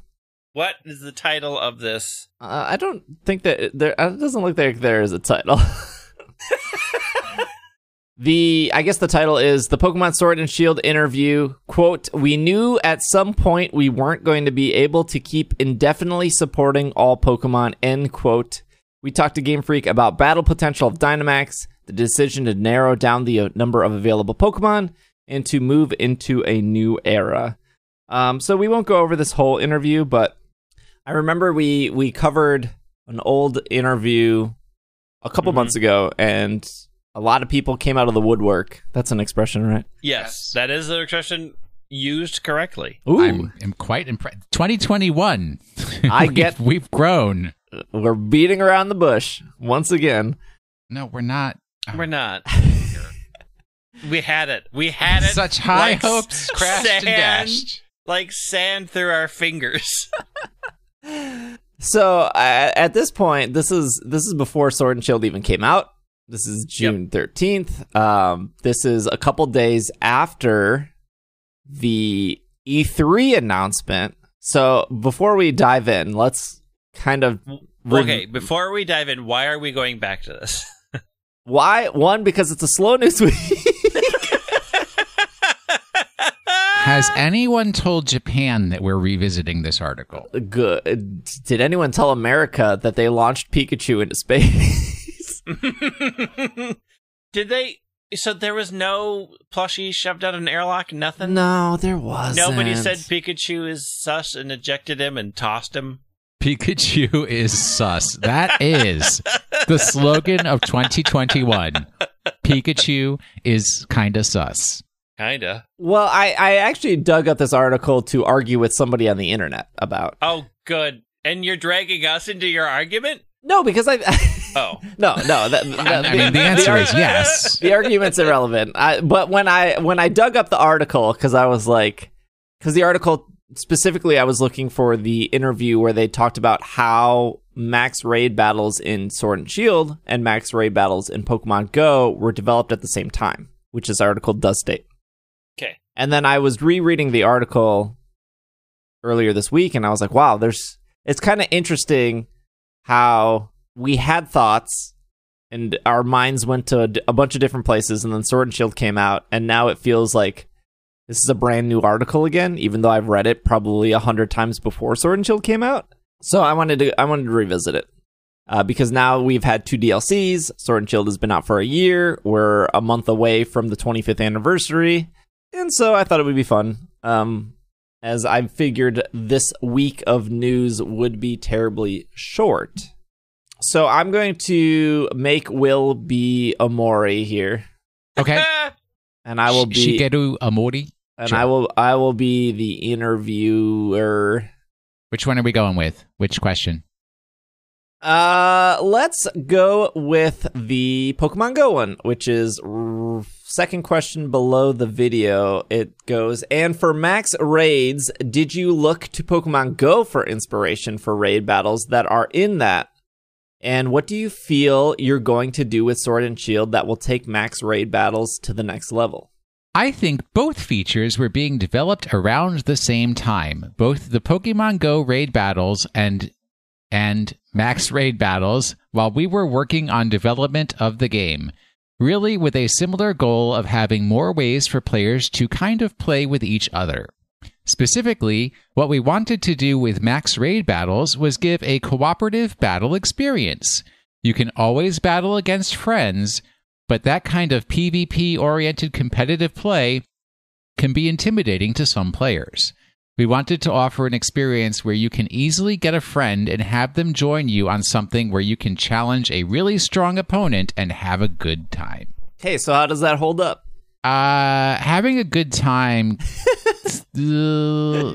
What is the title of this? Uh, I don't think that there, it doesn't look like there is a title. The, I guess the title is The Pokemon Sword and Shield Interview. Quote, we knew at some point we weren't going to be able to keep indefinitely supporting all Pokemon, end quote. We talked to Game Freak about battle potential of Dynamax, the decision to narrow down the number of available Pokemon, and to move into a new era. Um, so we won't go over this whole interview, but I remember we, we covered an old interview a couple mm-hmm. months ago, and a lot of people came out of the woodwork. That's an expression, right? Yes, that is the expression used correctly. Ooh. I'm, I'm quite impressed. twenty twenty-one. I we've, get... We've grown. We're beating around the bush once again. No, we're not. We're not. We had it. We had it. Such high like hopes crashed sand, and dashed. Like sand through our fingers. So, uh, at this point, this is this is before Sword and Shield even came out. This is June yep. thirteenth. Um, this is a couple days after the E three announcement. So, before we dive in, let's kind of re- okay before we dive in, why are we going back to this? Why? One, because it's a slow news week. Has anyone told Japan that we're revisiting this article? Good. Did anyone tell America that they launched Pikachu into space? Did they? So there was no plushie shoved out an airlock? Nothing? No, there wasn't. Nobody said Pikachu is sus and ejected him and tossed him? Pikachu is sus. That is the slogan of twenty twenty-one. Pikachu is kinda sus. Kinda. Well, I, I actually dug up this article to argue with somebody on the internet about. Oh, good. And you're dragging us into your argument? No, because I... Oh. No, no. The, the, I mean, the answer the, is yes. The argument's irrelevant. I, but when I when I dug up the article, because I was like... Because the article, specifically, I was looking for the interview where they talked about how max raid battles in Sword and Shield and max raid battles in Pokemon Go were developed at the same time, which this article does state. Okay. And then I was rereading the article earlier this week, and I was like, wow, there's... It's kind of interesting how... We had thoughts, and our minds went to a bunch of different places, and then Sword and Shield came out, and now it feels like this is a brand new article again, even though I've read it probably a hundred times before Sword and Shield came out. So I wanted to I wanted to revisit it, uh, because now we've had two D L Cs. Sword and Shield has been out for a year. We're a month away from the twenty-fifth anniversary, and so I thought it would be fun, um, as I figured this week of news would be terribly short. So I'm going to make Will be Amori here. Okay. And I will be Shigeru Amori. And sure. I will I will be the interviewer. Which one are we going with? Which question? Uh let's go with the Pokemon Go one, which is r- second question below the video. It goes, and for max raids, did you look to Pokemon Go for inspiration for raid battles that are in that? And what do you feel you're going to do with Sword and Shield that will take max raid battles to the next level? I think both features were being developed around the same time. Both the Pokemon Go raid battles and and max raid battles while we were working on development of the game. Really with a similar goal of having more ways for players to kind of play with each other. Specifically, what we wanted to do with max raid battles was give a cooperative battle experience. You can always battle against friends, but that kind of PvP-oriented competitive play can be intimidating to some players. We wanted to offer an experience where you can easily get a friend and have them join you on something where you can challenge a really strong opponent and have a good time. Hey, so how does that hold up? Uh, having a good time... uh,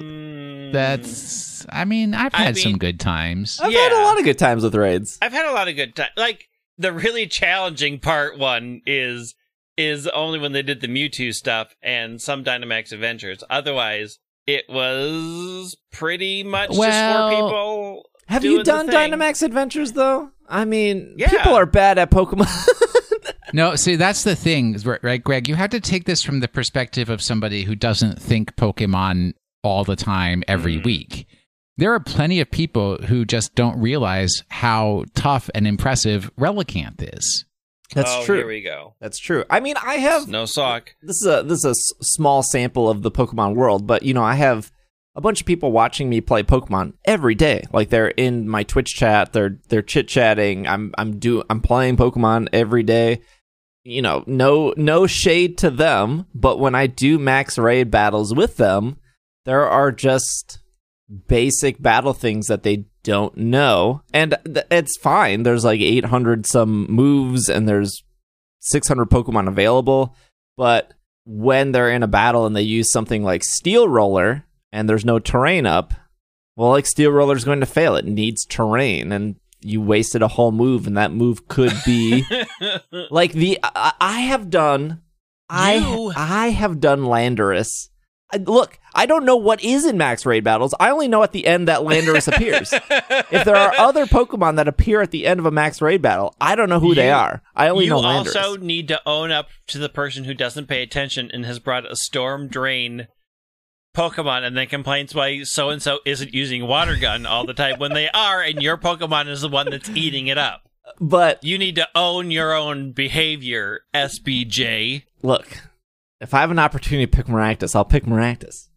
that's I mean I've had I mean, some good times. I've yeah. had a lot of good times with raids. I've had a lot of good times. Like the really challenging part one is is only when they did the Mewtwo stuff and some Dynamax Adventures. Otherwise, it was pretty much well, just four people. Have you done Dynamax Adventures though? I mean, yeah. people are bad at Pokemon. No, see, that's the thing, right, Greg? You have to take this from the perspective of somebody who doesn't think Pokemon all the time, every mm. week. There are plenty of people who just don't realize how tough and impressive Relicanth is. That's oh, true. Here we go. That's true. I mean, I have... No sock. This is a this is a small sample of the Pokemon world, but, you know, I have a bunch of people watching me play Pokemon every day. Like, they're in my Twitch chat, they're they're chit-chatting, I'm, I'm, do, I'm playing Pokemon every day. You know, no no shade to them, but when I do max raid battles with them, there are just basic battle things that they don't know. And th- it's fine. There's like eight hundred some moves and there's six hundred Pokemon available. But when they're in a battle and they use something like Steel Roller and there's no terrain up, well, like Steel Roller's going to fail. It needs terrain and you wasted a whole move, and that move could be like the I, I have done. You. I I have done Landorus. I, look, I don't know what is in max raid battles. I only know at the end that Landorus appears. If there are other Pokemon that appear at the end of a max raid battle, I don't know who you, they are. I only know Landorus. You also need to own up to the person who doesn't pay attention and has brought a Storm Drain Pokemon and then complains why so-and-so isn't using water gun all the time when they are, and your Pokemon is the one that's eating it up. But you need to own your own behavior, S B J. Look, If I have an opportunity to pick Maractus, I'll pick Maractus.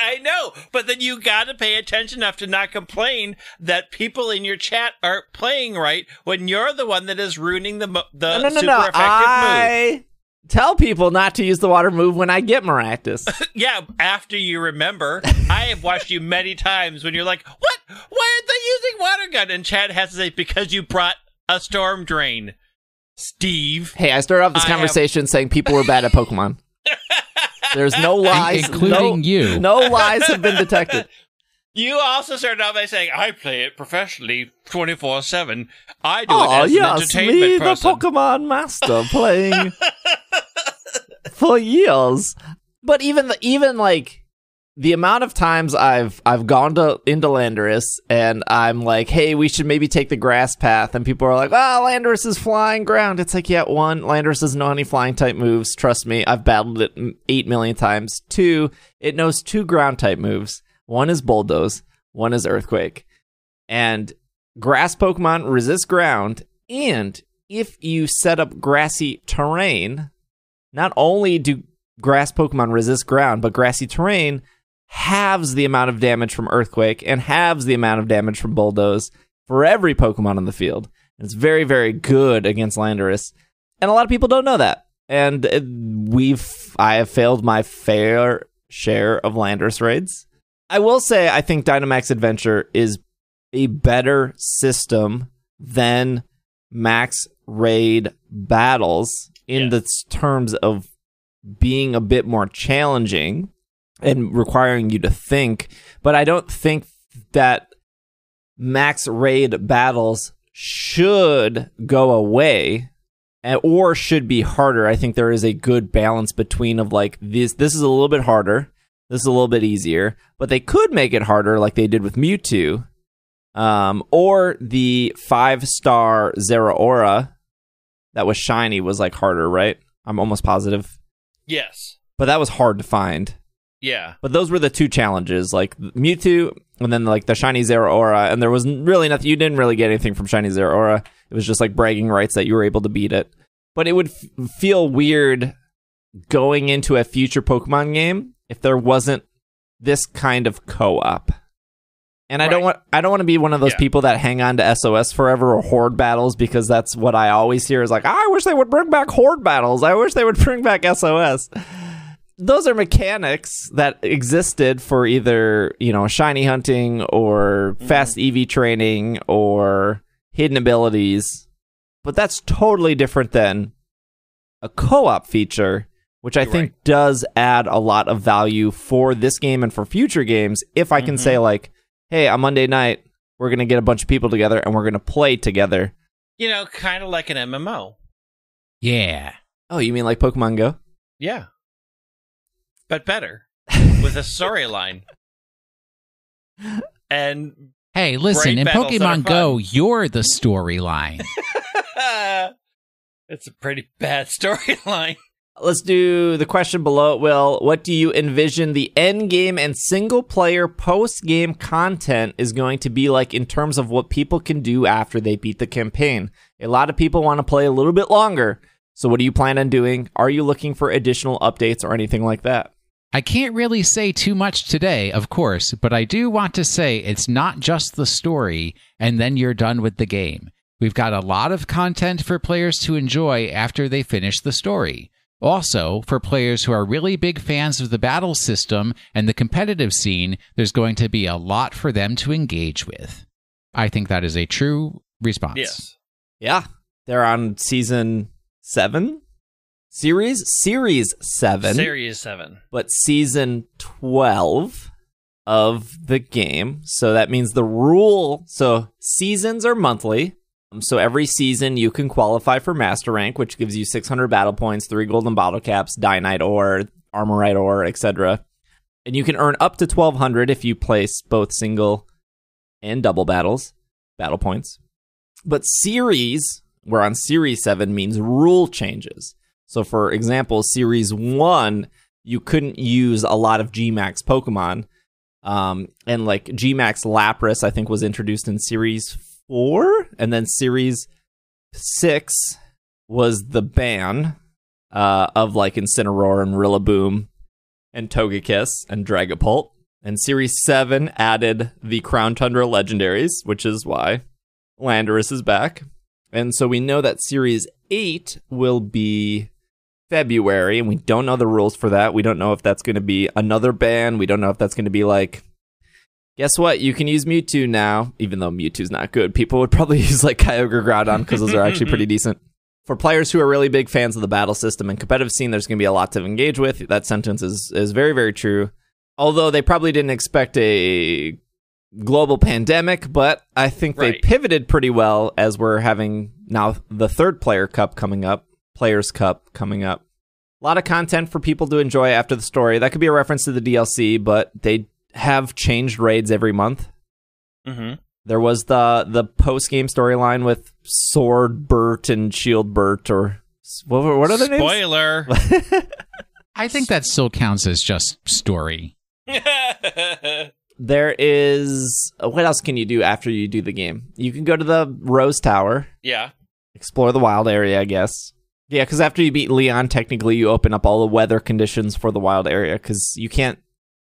I know, but then you got to pay attention enough to not complain that people in your chat aren't playing right when you're the one that is ruining the mo the no, no, no, super no. effective I move. Tell people not to use the water move when I get Maractus. Yeah, after you remember. I have watched you many times when you're like, what? Why aren't they using water gun? And Chad has to say, because you brought a storm drain, Steve. Hey, I started off this I conversation have... saying people were bad at Pokemon. There's no lies. Including no, you. No lies have been detected. You also started off by saying, I play it professionally twenty-four seven. I do oh, it as yes, an entertainment me, person. The Pokemon master playing for years. But even, the, even like, the amount of times I've I've gone to into Landorus and I'm like, hey, we should maybe take the grass path. And people are like, oh, Landorus is flying ground. It's like, yeah, one, Landorus doesn't know any flying type moves. Trust me, I've battled it eight million times. Two, it knows two ground type moves. One is Bulldoze, one is Earthquake. And grass Pokemon resist ground, and if you set up grassy terrain, not only do grass Pokemon resist ground, but grassy terrain halves the amount of damage from Earthquake and halves the amount of damage from Bulldoze for every Pokemon on the field. And it's very, very good against Landorus, and a lot of people don't know that. And we've I have failed my fair share of Landorus raids. I will say I think Dynamax Adventure is a better system than max raid battles in yeah. the terms of being a bit more challenging and requiring you to think. But I don't think that max raid battles should go away or should be harder. I think there is a good balance between of like, this, this is a little bit harder. This is a little bit easier, but they could make it harder like they did with Mewtwo um, or the five-star Zeraora that was shiny was like harder, right? I'm almost positive. Yes. But that was hard to find. Yeah. But those were the two challenges, like Mewtwo and then like the shiny Zeraora, and there was really nothing. You didn't really get anything from shiny Zeraora. It was just like bragging rights that you were able to beat it. But it would f feel weird going into a future Pokemon game if there wasn't this kind of co-op. And I right. don't want I don't want to be one of those yeah. people that hang on to S O S forever or horde battles, because that's what I always hear is like, I wish they would bring back horde battles. I wish they would bring back S O S. Those are mechanics that existed for either, you know, shiny hunting or mm-hmm. fast E V training or hidden abilities. But that's totally different than a co-op feature, which I You're think right. does add a lot of value for this game and for future games. If I can mm-hmm. say like, hey, on Monday night, we're going to get a bunch of people together and we're going to play together. You know, kind of like an M M O. Yeah. Oh, you mean like Pokemon Go? Yeah. But better. With a storyline. And hey, listen, in Pokemon Go, you're the storyline. It's a pretty bad storyline. Let's do the question below it, Will. What do you envision the end game and single player post game content is going to be like in terms of what people can do after they beat the campaign? A lot of people want to play a little bit longer. So what do you plan on doing? Are you looking for additional updates or anything like that? I can't really say too much today, of course, but I do want to say it's not just the story and then you're done with the game. We've got a lot of content for players to enjoy after they finish the story. Also, for players who are really big fans of the battle system and the competitive scene, there's going to be a lot for them to engage with. I think that is a true response. Yes. Yeah. They're on season seven? Series? Series seven. Series seven. But season twelve of the game. So that means the rule. So seasons are monthly. So every season you can qualify for Master Rank, which gives you six hundred battle points, three golden bottle caps, Dianite ore, Armorite ore, et cetera. And you can earn up to twelve hundred if you place both single and double battles, battle points. But series, we're on series seven, means rule changes. So for example, series one, you couldn't use a lot of G max Pokemon. Um, and like G max Lapras, I think, was introduced in series four, and then series six was the ban uh, of like Incineroar and Rillaboom and Togekiss and Dragapult. And Series seven added the Crown Tundra legendaries, which is why Landorus is back. And so we know that Series eight will be February, and we don't know the rules for that. We don't know if that's going to be another ban. We don't know if that's going to be like, guess what? You can use Mewtwo now, even though Mewtwo's not good. People would probably use like Kyogre or Groudon because those are actually pretty decent. For players who are really big fans of the battle system and competitive scene, there's going to be a lot to engage with. That sentence is is very, very true. Although they probably didn't expect a global pandemic, but I think right. they pivoted pretty well as we're having now the third Player Cup coming up, Players Cup coming up. A lot of content for people to enjoy after the story. That could be a reference to the D L C, but they have changed raids every month. Mm-hmm. There was the, the post-game storyline with Sword Bert and Shield Bert, or what, what are the names? Spoiler! I think that still counts as just story. There is... What else can you do after you do the game? You can go to the Rose Tower. Yeah. Explore the wild area, I guess. Yeah, because after you beat Leon, technically you open up all the weather conditions for the wild area, because you can't...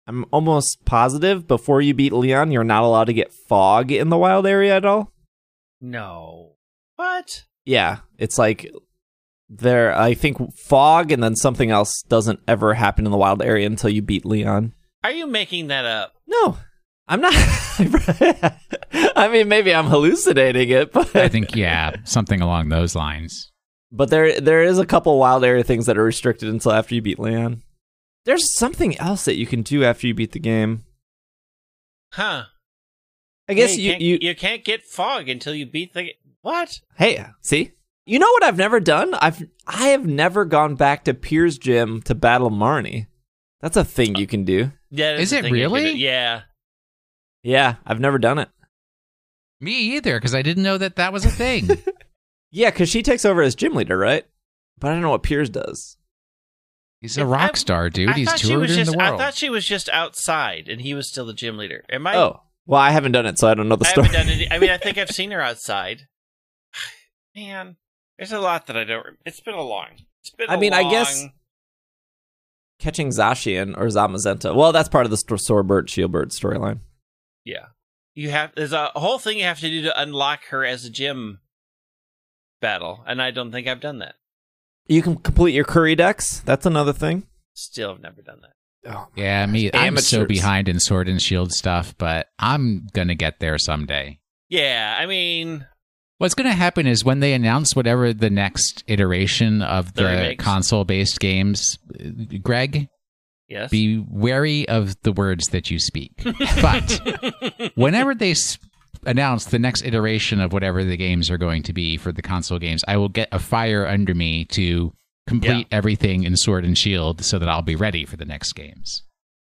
I'm almost positive before you beat Leon, you're not allowed to get fog in the wild area at all. No. What? Yeah, it's like... There, I think fog and then something else doesn't ever happen in the wild area until you beat Leon. Are you making that up? No, I'm not. I mean, maybe I'm hallucinating it, but I think yeah, something along those lines. But there, there is a couple wild area things that are restricted until after you beat Leon. There's something else that you can do after you beat the game. Huh? I guess yeah, you, you, you you can't get fog until you beat the what? Hey, see. You know what I've never done? I've I have never gone back to Piers Gym to battle Marnie. That's a thing you can do. Yeah, is it really? Yeah, yeah. I've never done it. Me either, because I didn't know that that was a thing. Yeah, because she takes over as gym leader, right? But I don't know what Piers does. He's a if rock star, dude. I He's toured in the world. I thought she was just outside, and he was still the gym leader. Am I? Oh, well, I haven't done it, so I don't know the I story. Haven't done it. I mean, I think I've seen her outside. Man. There's a lot that I don't remember. It's been a long... It's been I mean, a long... I guess catching Zacian or Zamazenta. Well, that's part of the St- Sorbert, Shieldbert storyline. Yeah. you have. There's a whole thing you have to do to unlock her as a gym battle, and I don't think I've done that. You can complete your curry decks. That's another thing. Still have never done that. Oh, yeah, gosh. me. I'm Amateurs. so behind in Sword and Shield stuff, but I'm going to get there someday. Yeah, I mean... What's going to happen is when they announce whatever the next iteration of the, the console-based games, Greg, yes? be wary of the words that you speak. But whenever they s- announce the next iteration of whatever the games are going to be for the console games, I will get a fire under me to complete yeah. everything in Sword and Shield so that I'll be ready for the next games.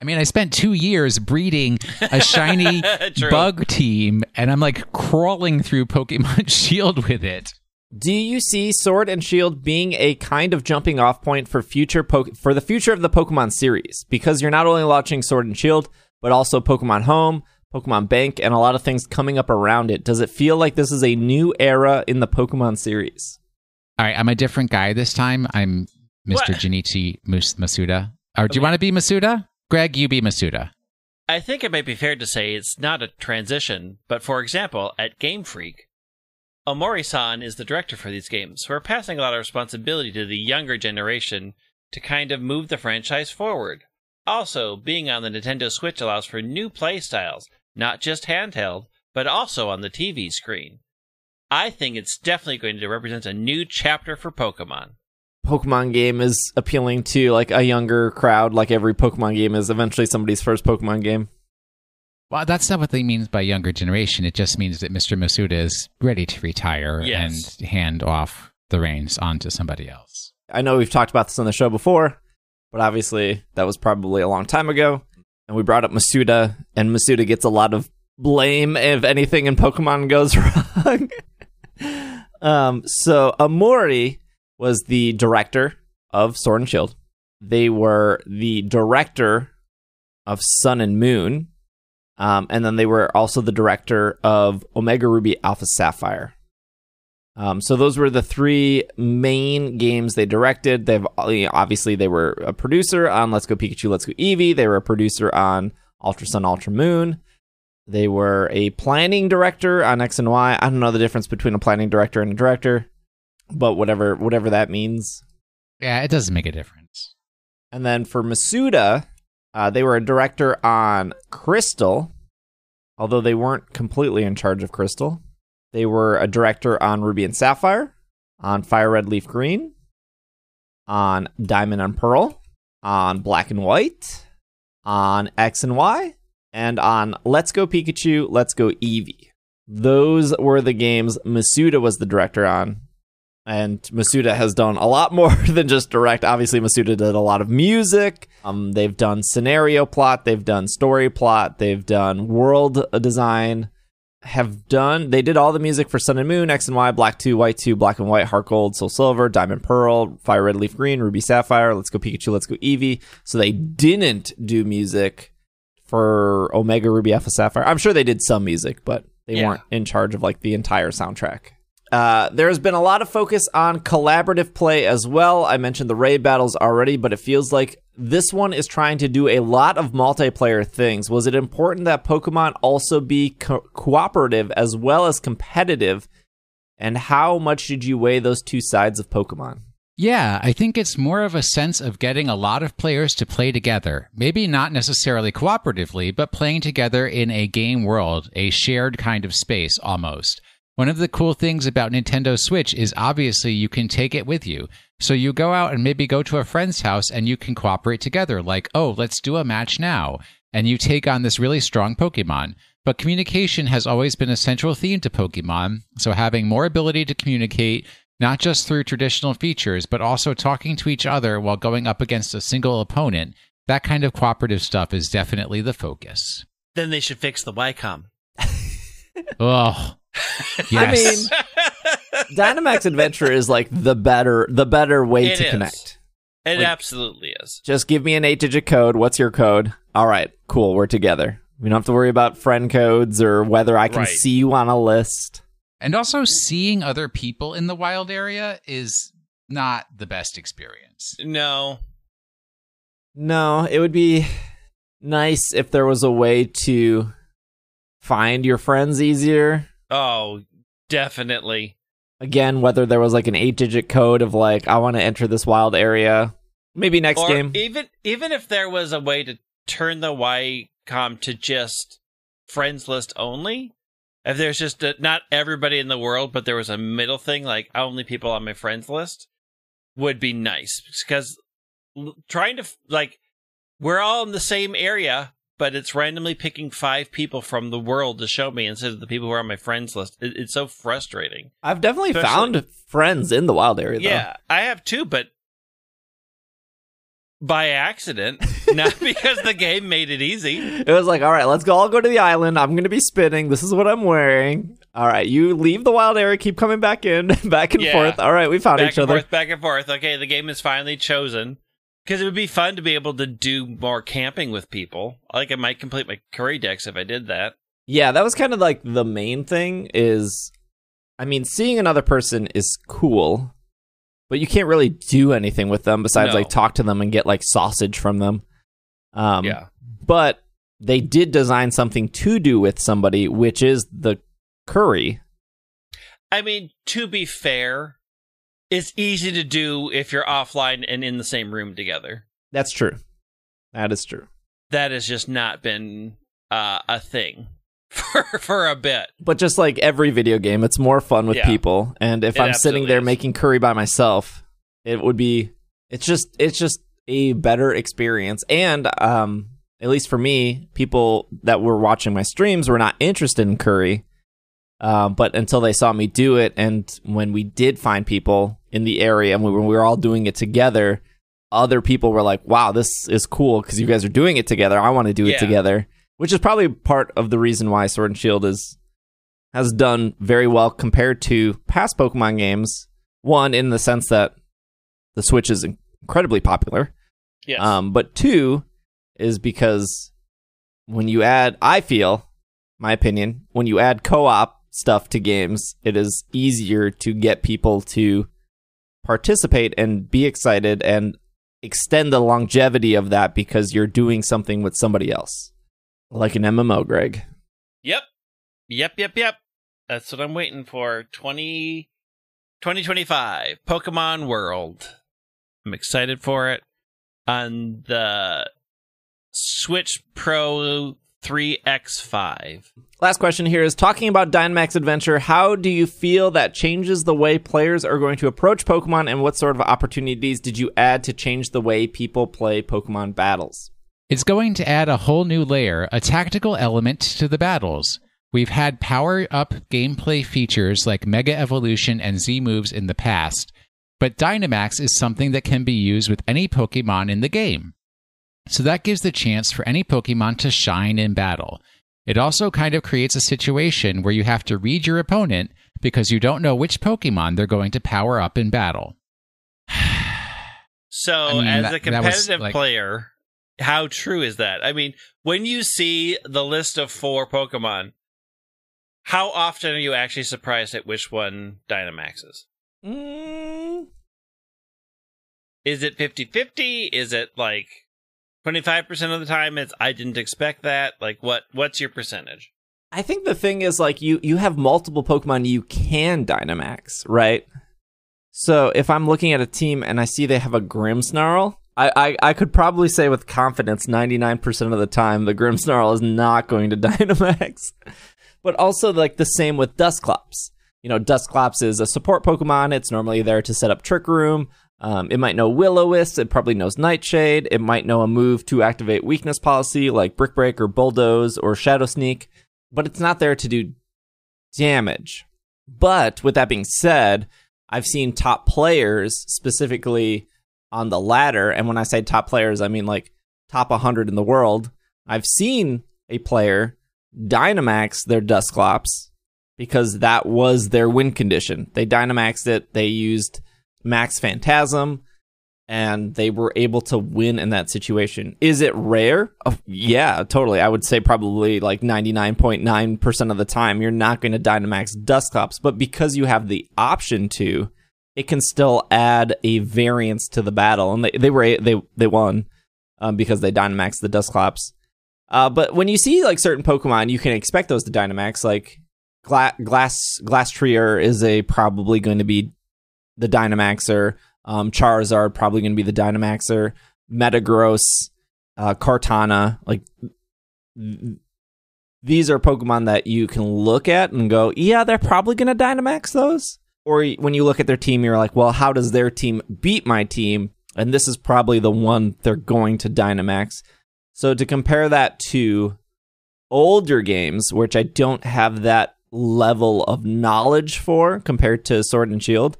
I mean, I spent two years breeding a shiny bug team, and I'm like crawling through Pokemon Shield with it. Do you see Sword and Shield being a kind of jumping off point for future po- for the future of the Pokemon series? Because you're not only launching Sword and Shield, but also Pokemon Home, Pokemon Bank, and a lot of things coming up around it. Does it feel like this is a new era in the Pokemon series? All right, I'm a different guy this time. I'm Mister What? Junichi Mus- Masuda. Or do okay. you want to be Masuda? Greg, you be Masuda. I think it might be fair to say it's not a transition, but for example, at Game Freak, Omori-san is the director for these games. We're passing a lot of responsibility to the younger generation to kind of move the franchise forward. Also, being on the Nintendo Switch allows for new playstyles, not just handheld, but also on the T V screen. I think it's definitely going to represent a new chapter for Pokemon. Pokemon game is appealing to like a younger crowd, like every Pokemon game is eventually somebody's first Pokemon game. Well, that's not what they mean by younger generation. It just means that Mister Masuda is ready to retire yes. and hand off the reins onto somebody else. I know we've talked about this on the show before, but obviously that was probably a long time ago. And we brought up Masuda, and Masuda gets a lot of blame if anything in Pokemon goes wrong. um, so Omori was the director of Sword and Shield. They were the director of Sun and Moon. Um, and then they were also the director of Omega Ruby Alpha Sapphire. Um, so those were the three main games they directed. They've obviously they were a producer on Let's Go Pikachu, Let's Go Eevee. They were a producer on Ultra Sun, Ultra Moon. They were a planning director on X and Y. I don't know the difference between a planning director and a director, but whatever whatever that means. Yeah, it doesn't make a difference. And then for Masuda, uh, they were a director on Crystal, although they weren't completely in charge of Crystal. They were a director on Ruby and Sapphire, on Fire Red, Leaf Green, on Diamond and Pearl, on Black and White, on X and Y, and on Let's Go Pikachu, Let's Go Eevee. Those were the games Masuda was the director on. And Masuda has done a lot more than just direct. Obviously, Masuda did a lot of music. Um, they've done scenario plot. They've done story plot. They've done world design. Have done. They did all the music for Sun and Moon, X and Y, Black two, White two, Black and White, Heart Gold, Soul Silver, Diamond Pearl, Fire Red, Leaf Green, Ruby Sapphire, Let's Go Pikachu, Let's Go Eevee. So they didn't do music for Omega, Ruby, Alpha, Sapphire. I'm sure they did some music, but they yeah. weren't in charge of like the entire soundtrack. Uh, there has been a lot of focus on collaborative play as well. I mentioned the raid battles already, but it feels like this one is trying to do a lot of multiplayer things. Was it important that Pokemon also be co- cooperative as well as competitive? And how much did you weigh those two sides of Pokemon? Yeah, I think it's more of a sense of getting a lot of players to play together. Maybe not necessarily cooperatively, but playing together in a game world, a shared kind of space almost. One of the cool things about Nintendo Switch is obviously you can take it with you. So you go out and maybe go to a friend's house and you can cooperate together. Like, oh, let's do a match now. And you take on this really strong Pokemon. But communication has always been a central theme to Pokemon. So having more ability to communicate, not just through traditional features, but also talking to each other while going up against a single opponent, that kind of cooperative stuff is definitely the focus. Then they should fix the Wycom. Oh. Yes. I mean, Dynamax Adventure is like the better the better way it to is. connect. It like, absolutely is. Just give me an eight-digit code. What's your code? All right, cool. We're together. We don't have to worry about friend codes or whether I can right. see you on a list. And also seeing other people in the wild area is not the best experience. No. No, it would be nice if there was a way to find your friends easier. Oh, definitely. Again, whether there was like an eight-digit code of like, I want to enter this wild area. Maybe next or game. Even even if there was a way to turn the Wycom to just friends list only. If there's just a, not everybody in the world, but there was a middle thing, like only people on my friends list would be nice. Because trying to, like, we're all in the same area, but it's randomly picking five people from the world to show me instead of the people who are on my friends list. It, it's so frustrating. I've definitely Especially, found friends in the wild area, though. Yeah, I have too, but by accident, not because the game made it easy. It was like, all right, let's go all go to the island. I'm going to be spinning. This is what I'm wearing. All right, you leave the wild area, keep coming back in, back and yeah. forth. All right, we found back each other. Back and forth, back and forth. Okay, the game is finally chosen. Because it would be fun to be able to do more camping with people. Like, I might complete my curry decks if I did that. Yeah, that was kind of like the main thing is, I mean, seeing another person is cool, but you can't really do anything with them besides, no. like, talk to them and get, like, sausage from them. Um, yeah. But they did design something to do with somebody, which is the curry. I mean, to be fair, it's easy to do if you're offline and in the same room together. That's true. That is true. That has just not been uh, a thing for for a bit. But just like every video game, it's more fun with yeah. people. And if it I'm sitting there is. making curry by myself, it would be. It's just it's just a better experience. And um, at least for me, people that were watching my streams were not interested in curry. Uh, but until they saw me do it, and when we did find people in the area, and we, when we were all doing it together, other people were like, wow, this is cool because you guys are doing it together. I want to do yeah. it together, which is probably part of the reason why Sword and Shield is has done very well compared to past Pokemon games. One, in the sense that the Switch is incredibly popular. Yes. Um, but two is because when you add, I feel, my opinion, when you add co-op stuff to games, it is easier to get people to participate and be excited and extend the longevity of that because you're doing something with somebody else. Like an M M O, Greg. Yep. Yep, yep, yep. That's what I'm waiting for. twenty twenty-five Pokemon World. I'm excited for it. On the Switch Pro three X five. Last question here is, talking about Dynamax Adventure, how do you feel that changes the way players are going to approach Pokemon, and what sort of opportunities did you add to change the way people play Pokemon battles? It's going to add a whole new layer, a tactical element to the battles. We've had power-up gameplay features like Mega Evolution and Z-Moves in the past, but Dynamax is something that can be used with any Pokemon in the game. So that gives the chance for any Pokemon to shine in battle. It also kind of creates a situation where you have to read your opponent because you don't know which Pokemon they're going to power up in battle. So, I mean, as that, a competitive like, player, how true is that? I mean, when you see the list of four Pokemon, how often are you actually surprised at which one Dynamax is? Mm. Is it fifty fifty? Is it like twenty-five percent of the time it's I didn't expect that? Like what what's your percentage? I think the thing is like you you have multiple Pokemon you can Dynamax, right? So if I'm looking at a team and I see they have a Grimmsnarl, I, I, I could probably say with confidence ninety-nine percent of the time the Grimmsnarl is not going to Dynamax. But also like the same with Dusclops. You know, Dusclops is a support Pokemon. It's normally there to set up Trick Room. Um, it might know Will-O-Wisp. It probably knows Nightshade. It might know a move to activate weakness policy like Brick Break or Bulldoze or Shadow Sneak, but it's not there to do damage. But with that being said, I've seen top players specifically on the ladder, and when I say top players, I mean like top one hundred in the world. I've seen a player Dynamax their Dusclops because that was their win condition. They Dynamaxed it. They used Max Phantasm, and they were able to win in that situation. Is it rare? Oh, yeah, totally. I would say probably like ninety-nine point nine percent of the time you're not going to Dynamax Dusclops, but because you have the option to, it can still add a variance to the battle. And they, they were they they won um, because they Dynamaxed the Dusclops. Uh, but when you see like certain Pokemon, you can expect those to Dynamax. Like Gla- Glass Glastrier is a probably going to be the Dynamaxer, um, Charizard probably going to be the Dynamaxer, Metagross, uh, Kartana, like th- these are Pokemon that you can look at and go, yeah, they're probably going to Dynamax those. Or when you look at their team, you're like, well, how does their team beat my team? And this is probably the one they're going to Dynamax. So to compare that to older games, which I don't have that level of knowledge for compared to Sword and Shield.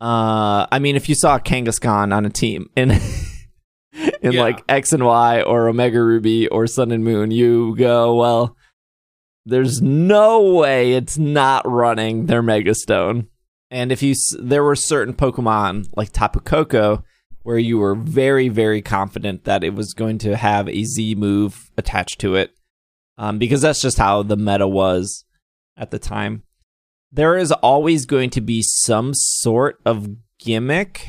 Uh, I mean, if you saw Kangaskhan on a team in in yeah. like X and Y or Omega Ruby or Sun and Moon, you go, well, there's no way it's not running their Mega Stone. And if you, there were certain Pokemon like Tapu Koko where you were very, very confident that it was going to have a Z move attached to it, um, because that's just how the meta was at the time. There is always going to be some sort of gimmick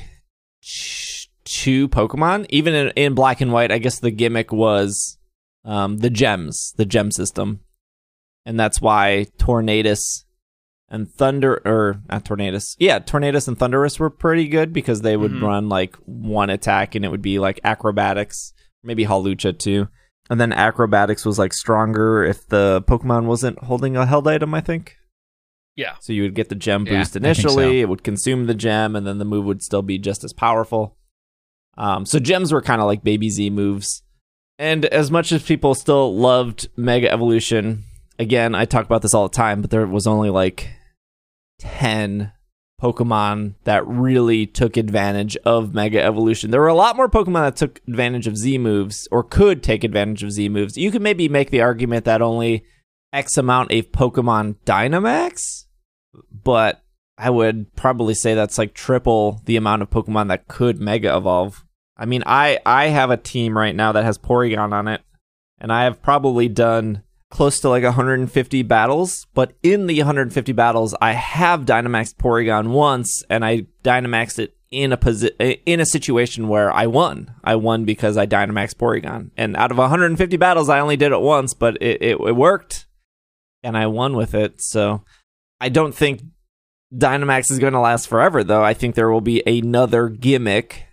to Pokemon. Even in, in Black and White, I guess the gimmick was um, the gems, the gem system. And that's why Tornadus and Thunder, or not Tornadus. Yeah, Tornadus and Thundurus were pretty good because they would mm-hmm. run like one attack and it would be like Acrobatics, maybe Hawlucha too. And then Acrobatics was like stronger if the Pokemon wasn't holding a held item, I think. Yeah. So you would get the gem boost yeah, initially, I think so. It would consume the gem, and then the move would still be just as powerful. Um, so gems were kind of like baby Z moves. And as much as people still loved Mega Evolution, again, I talk about this all the time, but there was only like ten Pokemon that really took advantage of Mega Evolution. There were a lot more Pokemon that took advantage of Z moves, or could take advantage of Z moves. You could maybe make the argument that only X amount of Pokemon Dynamax, but I would probably say that's like triple the amount of Pokemon that could Mega Evolve. I mean, I, I have a team right now that has Porygon on it, and I have probably done, close to like one hundred fifty battles, but in the one hundred fifty battles, I have Dynamaxed Porygon once, and I Dynamaxed it in a posi- in a situation where I won. I won because I Dynamaxed Porygon. And out of one hundred fifty battles, I only did it once, but it, it, it worked, and I won with it. So I don't think Dynamax is going to last forever, though. I think there will be another gimmick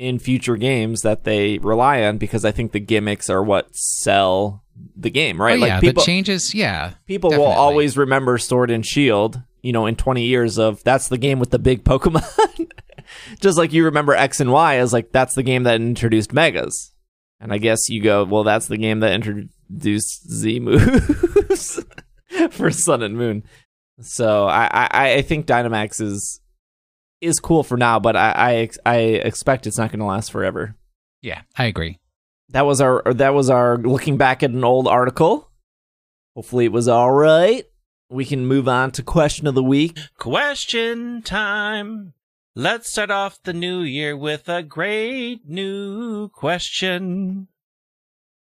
in future games that they rely on, because I think the gimmicks are what sell the game, right? Oh, yeah, like people, the changes, yeah. People definitely will always remember Sword and Shield, you know, in twenty years of that's the game with the big Pokemon. Just like you remember X and Y as like, that's the game that introduced Megas. And I guess you go, well, that's the game that introduced Z moves for Sun and Moon. So I, I, I think Dynamax is is cool for now, but I I, I expect it's not going to last forever. Yeah, I agree. That was our that was our looking back at an old article. Hopefully it was all right. We can move on to question of the week. Question time. Let's start off the new year with a great new question.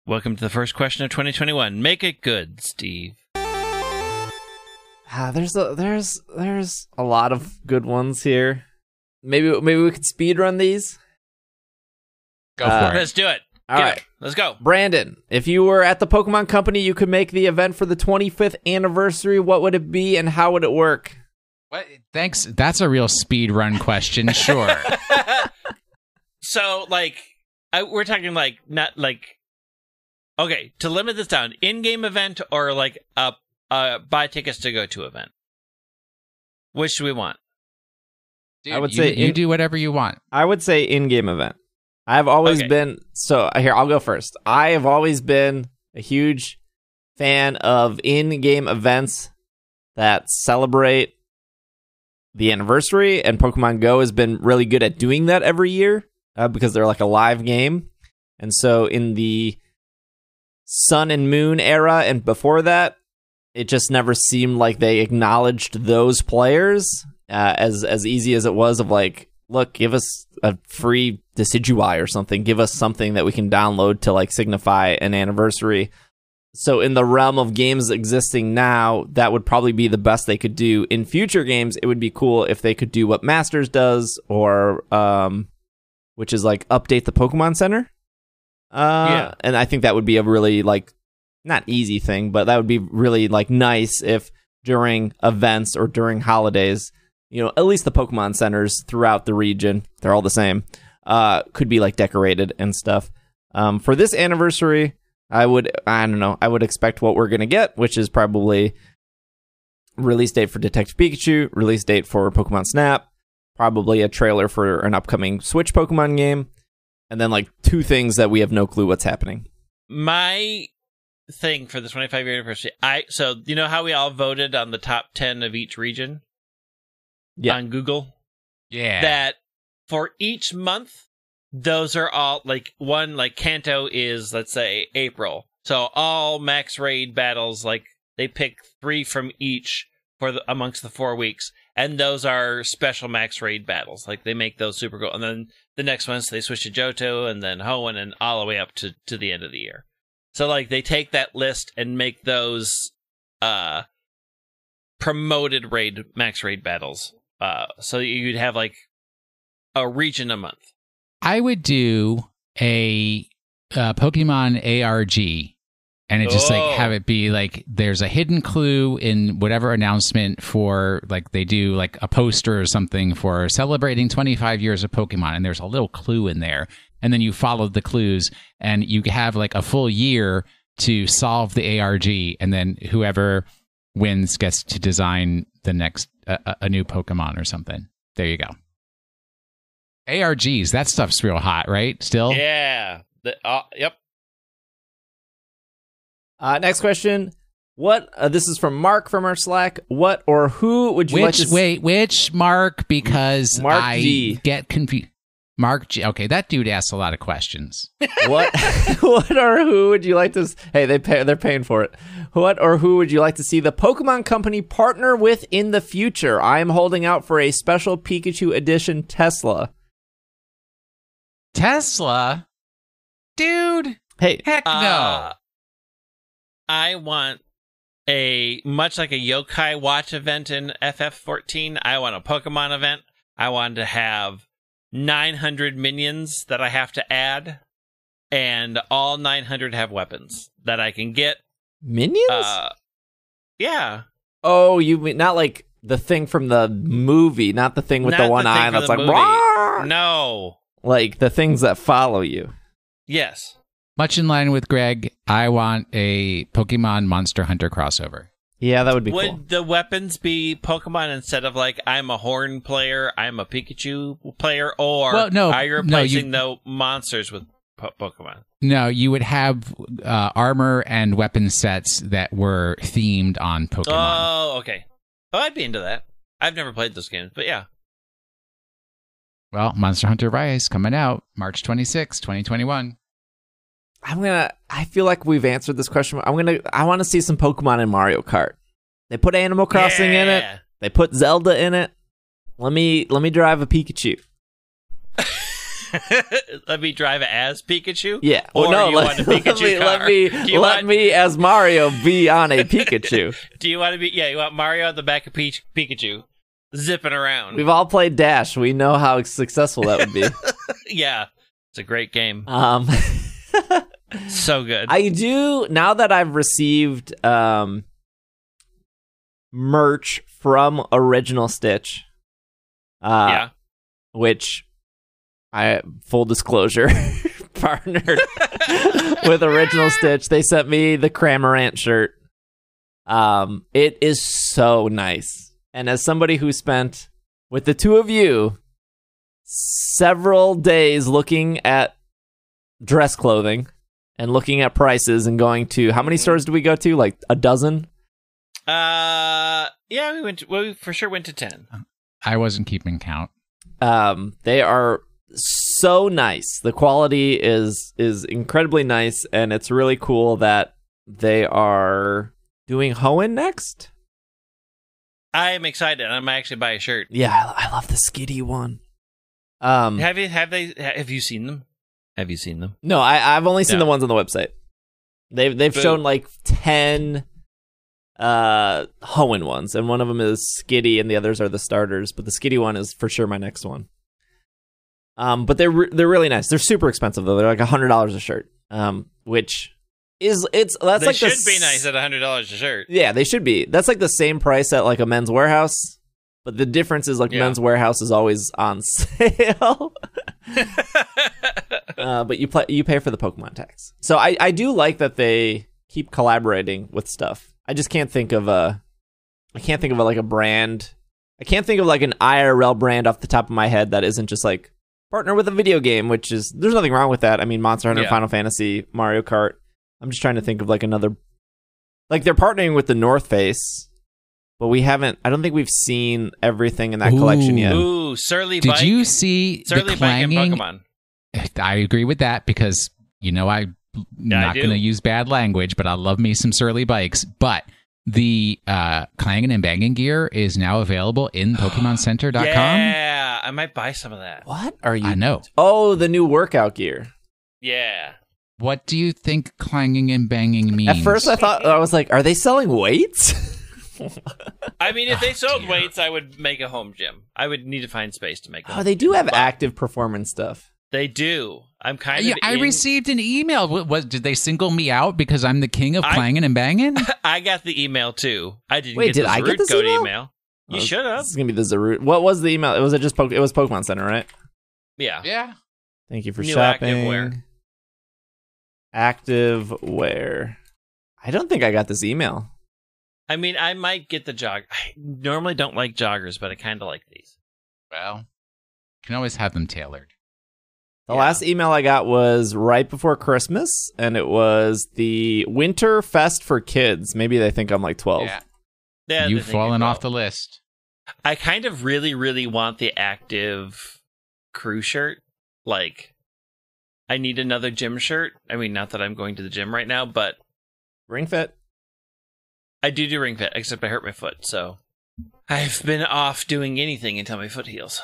Welcome to the first question of twenty twenty-one. Make it good, Steve. Ah, there's a there's there's a lot of good ones here. Maybe maybe we could speed run these. Go uh, for it. Let's do it. All Get right, it. Let's go. Brandon, if you were at the Pokemon Company, you could make the event for the twenty-fifth anniversary. What would it be, and how would it work? What? Thanks. That's a real speed run question. Sure. So, like, I, we're talking like not like. Okay, to limit this down, in-game event or like a. Uh, buy tickets to go to event. Which do we want? Dude, I would you, say in, you do whatever you want. I would say in-game event. I've always okay. been so here. I'll go first. I have always been a huge fan of in-game events that celebrate the anniversary, and Pokemon Go has been really good at doing that every year uh, because they're like a live game, and so in the Sun and Moon era and before that, it just never seemed like they acknowledged those players uh, as as easy as it was of like, look, give us a free Decidueye or something. Give us something that we can download to like signify an anniversary. So in the realm of games existing now, that would probably be the best they could do. In future games, it would be cool if they could do what Masters does, or um, which is like update the Pokemon Center. Uh, yeah. And I think that would be a really like, not easy thing, but that would be really like nice if during events or during holidays, you know, at least the Pokemon centers throughout the region, they're all the same, uh, could be like decorated and stuff. Um, for this anniversary, I would, I don't know, I would expect what we're going to get, which is probably release date for Detective Pikachu, release date for Pokemon Snap, probably a trailer for an upcoming Switch Pokemon game, and then like two things that we have no clue what's happening. My thing for the twenty-five year anniversary, I so you know how we all voted on the top ten of each region, yeah, on Google, yeah, that for each month those are all like one, like Kanto is, let's say, April, so all max raid battles, like they pick three from each for the, amongst the four weeks, and those are special max raid battles, like they make those super cool, and then the next ones so they switch to Johto and then Hoenn and all the way up to to the end of the year. So, like, they take that list and make those uh, promoted raid, max raid battles. Uh, so you'd have, like, a region a month. I would do a uh, Pokemon A R G, and it just, oh. like, have it be, like, there's a hidden clue in whatever announcement for, like, they do, like, a poster or something for celebrating twenty-five years of Pokemon, and there's a little clue in there. And then you follow the clues, and you have like a full year to solve the A R G, and then whoever wins gets to design the next uh, a new Pokemon or something. There you go. A R Gs, that stuff's real hot, right? Still, yeah. The, uh, yep. Uh, next question. What? Uh, this is from Mark from our Slack. What or who would you? Which like to wait? S- which Mark? Because Mark I G. get confused. Mark G. Okay, that dude asks a lot of questions. What What or who would you like to... Hey, they pay, they're paying for it. What or who would you like to see the Pokemon Company partner with in the future? I am holding out for a special Pikachu edition Tesla. Tesla? Dude! Hey. Heck no. Uh, I want a, much like a Yokai Watch event in F F fourteen, I want a Pokemon event. I want to have nine hundred minions that I have to add, and all nine hundred have weapons that I can get. Minions? Uh, yeah. Oh, you mean not like the thing from the movie, not the thing with not the one the eye that's like, Rawr! No. Like the things that follow you. Yes. Much in line with Greg, I want a Pokemon Monster Hunter crossover. Yeah, that would be would cool. Would the weapons be Pokemon instead of like, I'm a Hoenn player, I'm a Pikachu player, or well, no, are you replacing no, you... the monsters with po- Pokemon? No, you would have uh, armor and weapon sets that were themed on Pokemon. Oh, okay. Oh, I'd be into that. I've never played those games, but yeah. Well, Monster Hunter Rise coming out March twenty-sixth, twenty twenty-one. I'm gonna. I feel like we've answered this question. I'm gonna. I want to see some Pokemon in Mario Kart. They put Animal Crossing yeah. in it. They put Zelda in it. Let me. Let me drive a Pikachu. Let me drive as Pikachu. Yeah. Or no, you let, want a Pikachu let me, car? Let me. Let want... me as Mario be on a Pikachu. Do you want to be? Yeah. You want Mario on the back of Peach, Pikachu, zipping around. We've all played Dash. We know how successful that would be. Yeah, it's a great game. Um. So good. I do, now that I've received um, merch from Original Stitch, uh, yeah. which I, full disclosure, partnered with Original Stitch. They sent me the Cramorant shirt. Um, it is so nice. And as somebody who spent, with the two of you, several days looking at dress clothing, and looking at prices and going to, how many stores did we go to? Like a dozen? Uh, yeah, we went. To, well, we for sure went to ten. I wasn't keeping count. Um, they are so nice. The quality is is incredibly nice, and it's really cool that they are doing Hoenn next. I am excited. I'm actually buy a shirt. Yeah, I, I love the Skitty one. Um, have you have they have you seen them? Have you seen them? No, I, I've only seen no. the ones on the website. They've they've Boom. shown like ten uh, Hoenn ones, and one of them is Skitty, and the others are the starters. But the Skitty one is for sure my next one. Um, but they're re- they're really nice. They're super expensive though. They're like a hundred dollars a shirt. Um, which is it's that's they like should the be s- nice at a hundred dollars a shirt. Yeah, they should be. That's like the same price at like a Men's Warehouse. But the difference is, like, yeah. Men's Warehouse is always on sale. uh, but you play, you pay for the Pokemon tax. So I, I do like that they keep collaborating with stuff. I just can't think of a... I can't think of, a, like, a brand. I can't think of, like, an I R L brand off the top of my head that isn't just, like, partner with a video game, which is... There's nothing wrong with that. I mean, Monster Hunter, yeah. Final Fantasy, Mario Kart. I'm just trying to think of, like, another... Like, they're partnering with the North Face... But we haven't, I don't think we've seen everything in that Ooh. collection yet. Ooh, Surly Did Bike. Did you see Surly the clanging? Bike and Pokemon. I agree with that because, you know, I'm yeah, not going to use bad language, but I love me some Surly Bikes. But the uh, clanging and banging gear is now available in Pokemon Center dot com. Yeah, I might buy some of that. What are you? I know. Oh, the new workout gear. Yeah. What do you think clanging and banging means? At first I thought, I was like, are they selling weights? I mean, if they oh, sold dear. weights, I would make a home gym. I would need to find space to make. A oh, home they do gym, have active performance stuff. They do. I'm kind I, of. I in... received an email. What, what did they single me out because I'm the king of I, clanging and banging? I got the email too. I didn't. Wait, get did the I get this email? email? You oh, should have. This is gonna be the Zerud. What was the email? It was it just. Po- it was Pokemon Center, right? Yeah. Yeah. Thank you for New shopping. Active wear. Active wear. I don't think I got this email. I mean, I might get the jog. I normally don't like joggers, but I kind of like these. Well, you can always have them tailored. The yeah. last email I got was right before Christmas, and it was the Winter Fest for kids. Maybe they think I'm like twelve. Yeah. Yeah, you've fallen off the list. I kind of really, really want the active crew shirt. Like, I need another gym shirt. I mean, not that I'm going to the gym right now, but... Ring Fit. I do do Ring Fit, except I hurt my foot, so I've been off doing anything until my foot heals.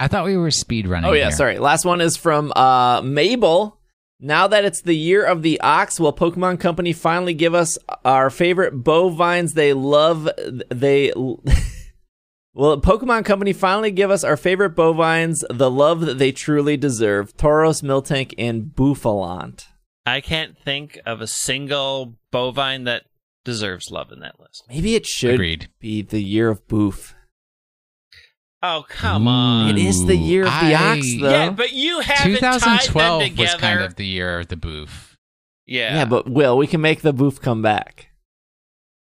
I thought we were speedrunning. Oh, yeah, here. sorry. Last one is from uh, Mabel. Now that it's the year of the ox, will Pokemon Company finally give us our favorite bovines they love? They Will Pokemon Company finally give us our favorite bovines the love that they truly deserve? Tauros, Miltank, and Buffalant. I can't think of a single bovine that deserves love in that list. Maybe it should Agreed. be the year of Boof. Oh, come on. It is the year of the I, ox, though. Yeah, but you haven't twenty twelve tied them together. Was kind of the year of the boof. Yeah. Yeah, but, Will, we can make the boof come back.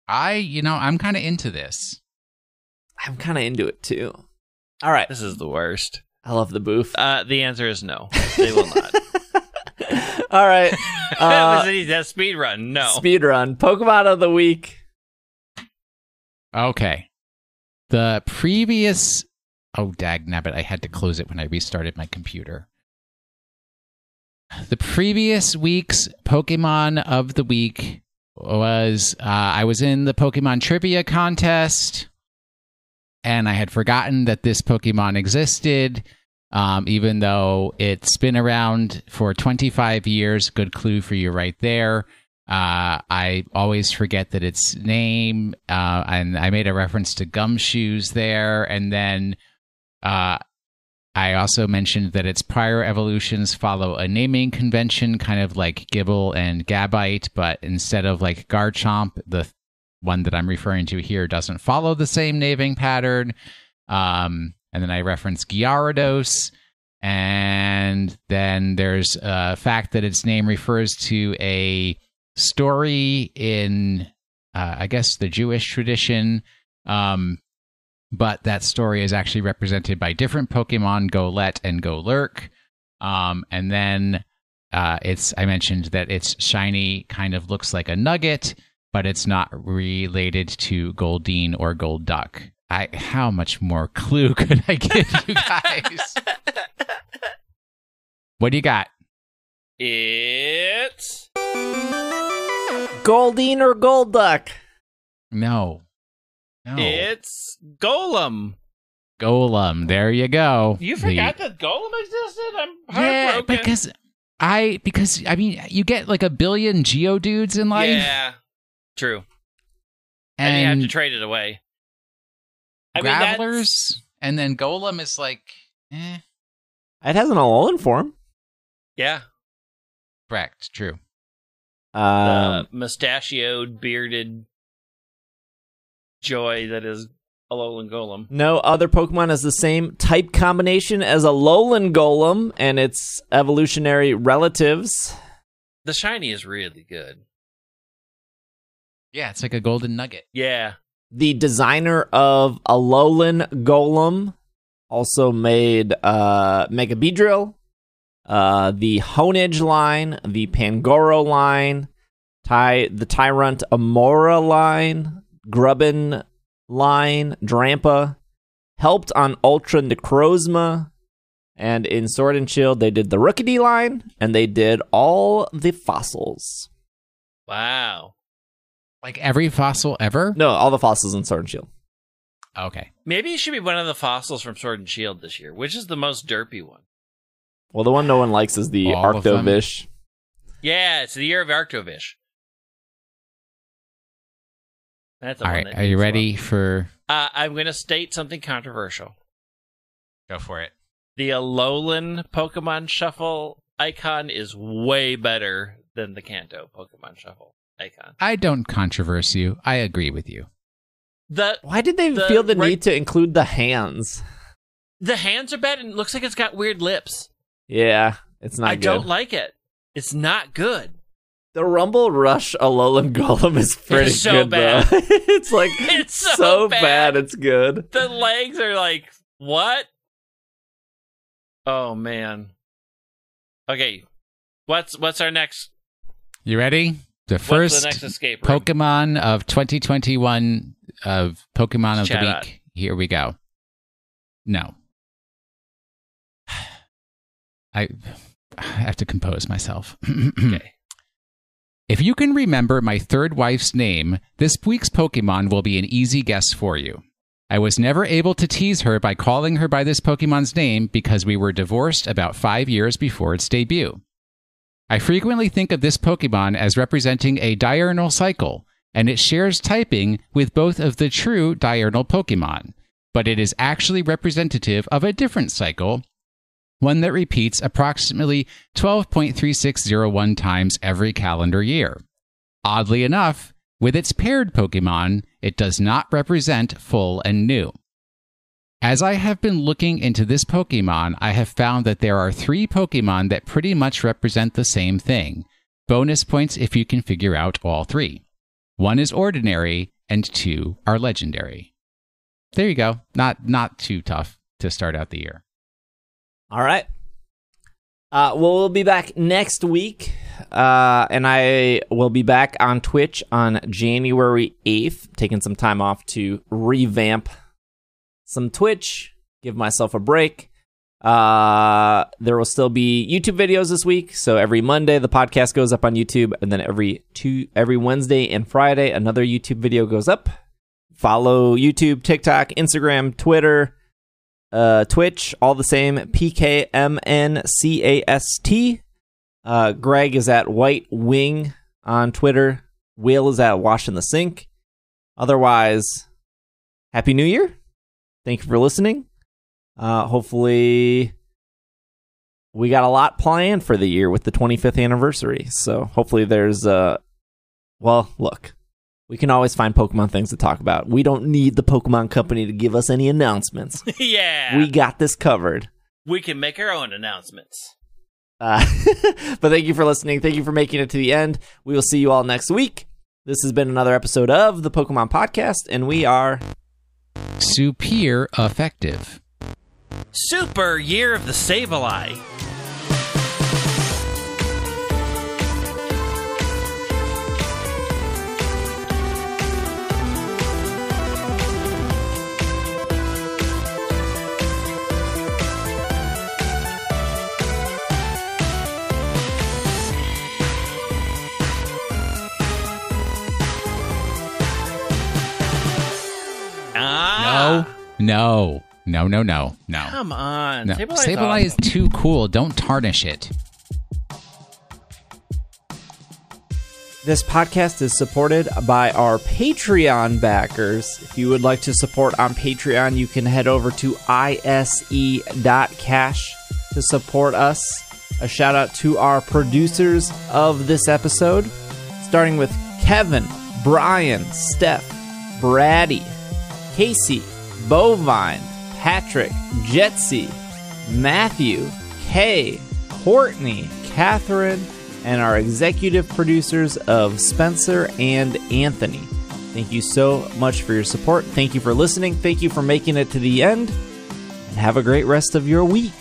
I, you know, I'm kind of into this. I'm kind of into it, too. All right. This is the worst. I love the boof. Uh, the answer is no. They will not. All right. Uh, that speed run, no. Speed run. Pokemon of the week. Okay. The previous... Oh, dag nabbit, I had to close it when I restarted my computer. The previous week's Pokemon of the Week was, uh, I was in the Pokemon Trivia Contest, and I had forgotten that this Pokemon existed, um, even though it's been around for twenty-five years. Good clue for you right there. Uh, I always forget that its name, uh, and I made a reference to gumshoes there, and then... Uh, I also mentioned that its prior evolutions follow a naming convention, kind of like Gibble and Gabite, but instead of like Garchomp, the th- one that I'm referring to here doesn't follow the same naming pattern. Um, and then I reference Gyarados, and then there's a fact that its name refers to a story in, uh, I guess, the Jewish tradition, um... but that story is actually represented by different Pokemon, Golett and Golurk. Um, and then uh, it's I mentioned that its shiny kind of looks like a nugget, but it's not related to Goldeen or Golduck. I, how much more clue could I give you guys? What do you got? It's... Goldeen or Golduck? No. No. It's Golem. Golem. There you go. You forgot the... that Golem existed? I'm heartbroken. Yeah, because I, because, I mean, you get like a billion Geodudes in life. Yeah, true. And, and you have to trade it away. I Gravelers, mean, and then Golem is like, eh. It has an all-in form. Yeah. Correct. True. Um, uh, mustachioed, bearded... joy that is Alolan Golem. No other Pokemon has the same type combination as Alolan Golem and its evolutionary relatives. The shiny is really good. Yeah, it's like a golden nugget. Yeah. The designer of Alolan Golem also made uh, Mega Beedrill, uh, the Honedge line, the Pangoro line, Ty- the Tyrant Amora line, Grubbin line, Drampa, helped on Ultra Necrozma, and in Sword and Shield they did the Rookidee line, and they did all the fossils. Wow. Like every fossil ever? No, all the fossils in Sword and Shield. Okay. Maybe it should be one of the fossils from Sword and Shield this year, which is the most derpy one. Well, the one no one likes is the all Arctovish. Yeah, it's the year of Arctovish. That's all right, are you ready well. for... Uh, I'm going to state something controversial. Go for it. The Alolan Pokemon Shuffle icon is way better than the Kanto Pokemon Shuffle icon. I don't controverse you. I agree with you. The Why did they the, feel the right, need to include the hands? The hands are bad, and it looks like it's got weird lips. Yeah, it's not I good. I don't like it. It's not good. The Rumble Rush Alolan Golem is pretty it's so good, bad. Though. It's like, it's so, so bad. bad, it's good. The legs are like, what? Oh, man. Okay, what's what's our next? You ready? The first what's the next escape room? Pokemon of twenty twenty-one of Pokemon Let's of the Week. Out. Here we go. No. I, I have to compose myself. Okay. If you can remember my third wife's name, this week's Pokemon will be an easy guess for you. I was never able to tease her by calling her by this Pokemon's name because we were divorced about five years before its debut. I frequently think of this Pokemon as representing a diurnal cycle, and it shares typing with both of the true diurnal Pokemon, but it is actually representative of a different cycle, one that repeats approximately twelve point three six zero one times every calendar year. Oddly enough, with its paired Pokemon, it does not represent full and new. As I have been looking into this Pokemon, I have found that there are three Pokemon that pretty much represent the same thing. Bonus points if you can figure out all three. One is ordinary, and two are legendary. There you go. Not not too tough to start out the year. All right. Uh, well, we'll be back next week, uh, and I will be back on Twitch on January eighth, taking some time off to revamp some Twitch, give myself a break. Uh, there will still be YouTube videos this week, so every Monday the podcast goes up on YouTube, and then every two, every Wednesday and Friday another YouTube video goes up. Follow YouTube, TikTok, Instagram, Twitter, Uh, Twitch, all the same, P K M N C A S T. Uh, Greg is at White Wing on Twitter. Will is at Wash in the Sink. Otherwise, Happy New Year. Thank you for listening. Uh, hopefully, we got a lot planned for the year with the twenty-fifth anniversary. So hopefully there's, uh, well, look, we can always find Pokemon things to talk about. We don't need the Pokemon Company to give us any announcements. Yeah. We got this covered. We can make our own announcements. Uh, but thank you for listening. Thank you for making it to the end. We will see you all next week. This has been another episode of the Pokemon Podcast, and we are... Super effective. Super Year of the Save-A-Lie. No, no, no, no, no. Come on. No. Sableye is too cool. Don't tarnish it. This podcast is supported by our Patreon backers. If you would like to support on Patreon, you can head over to ise dot cash to support us. A shout out to our producers of this episode, starting with Kevin, Brian, Steph, Braddy, Casey, Bovine, Patrick, Jetsy, Matthew, Kay, Courtney, Catherine, and our executive producers of Spencer and Anthony. Thank you so much for your support. Thank you for listening. Thank you for making it to the end. And have a great rest of your week.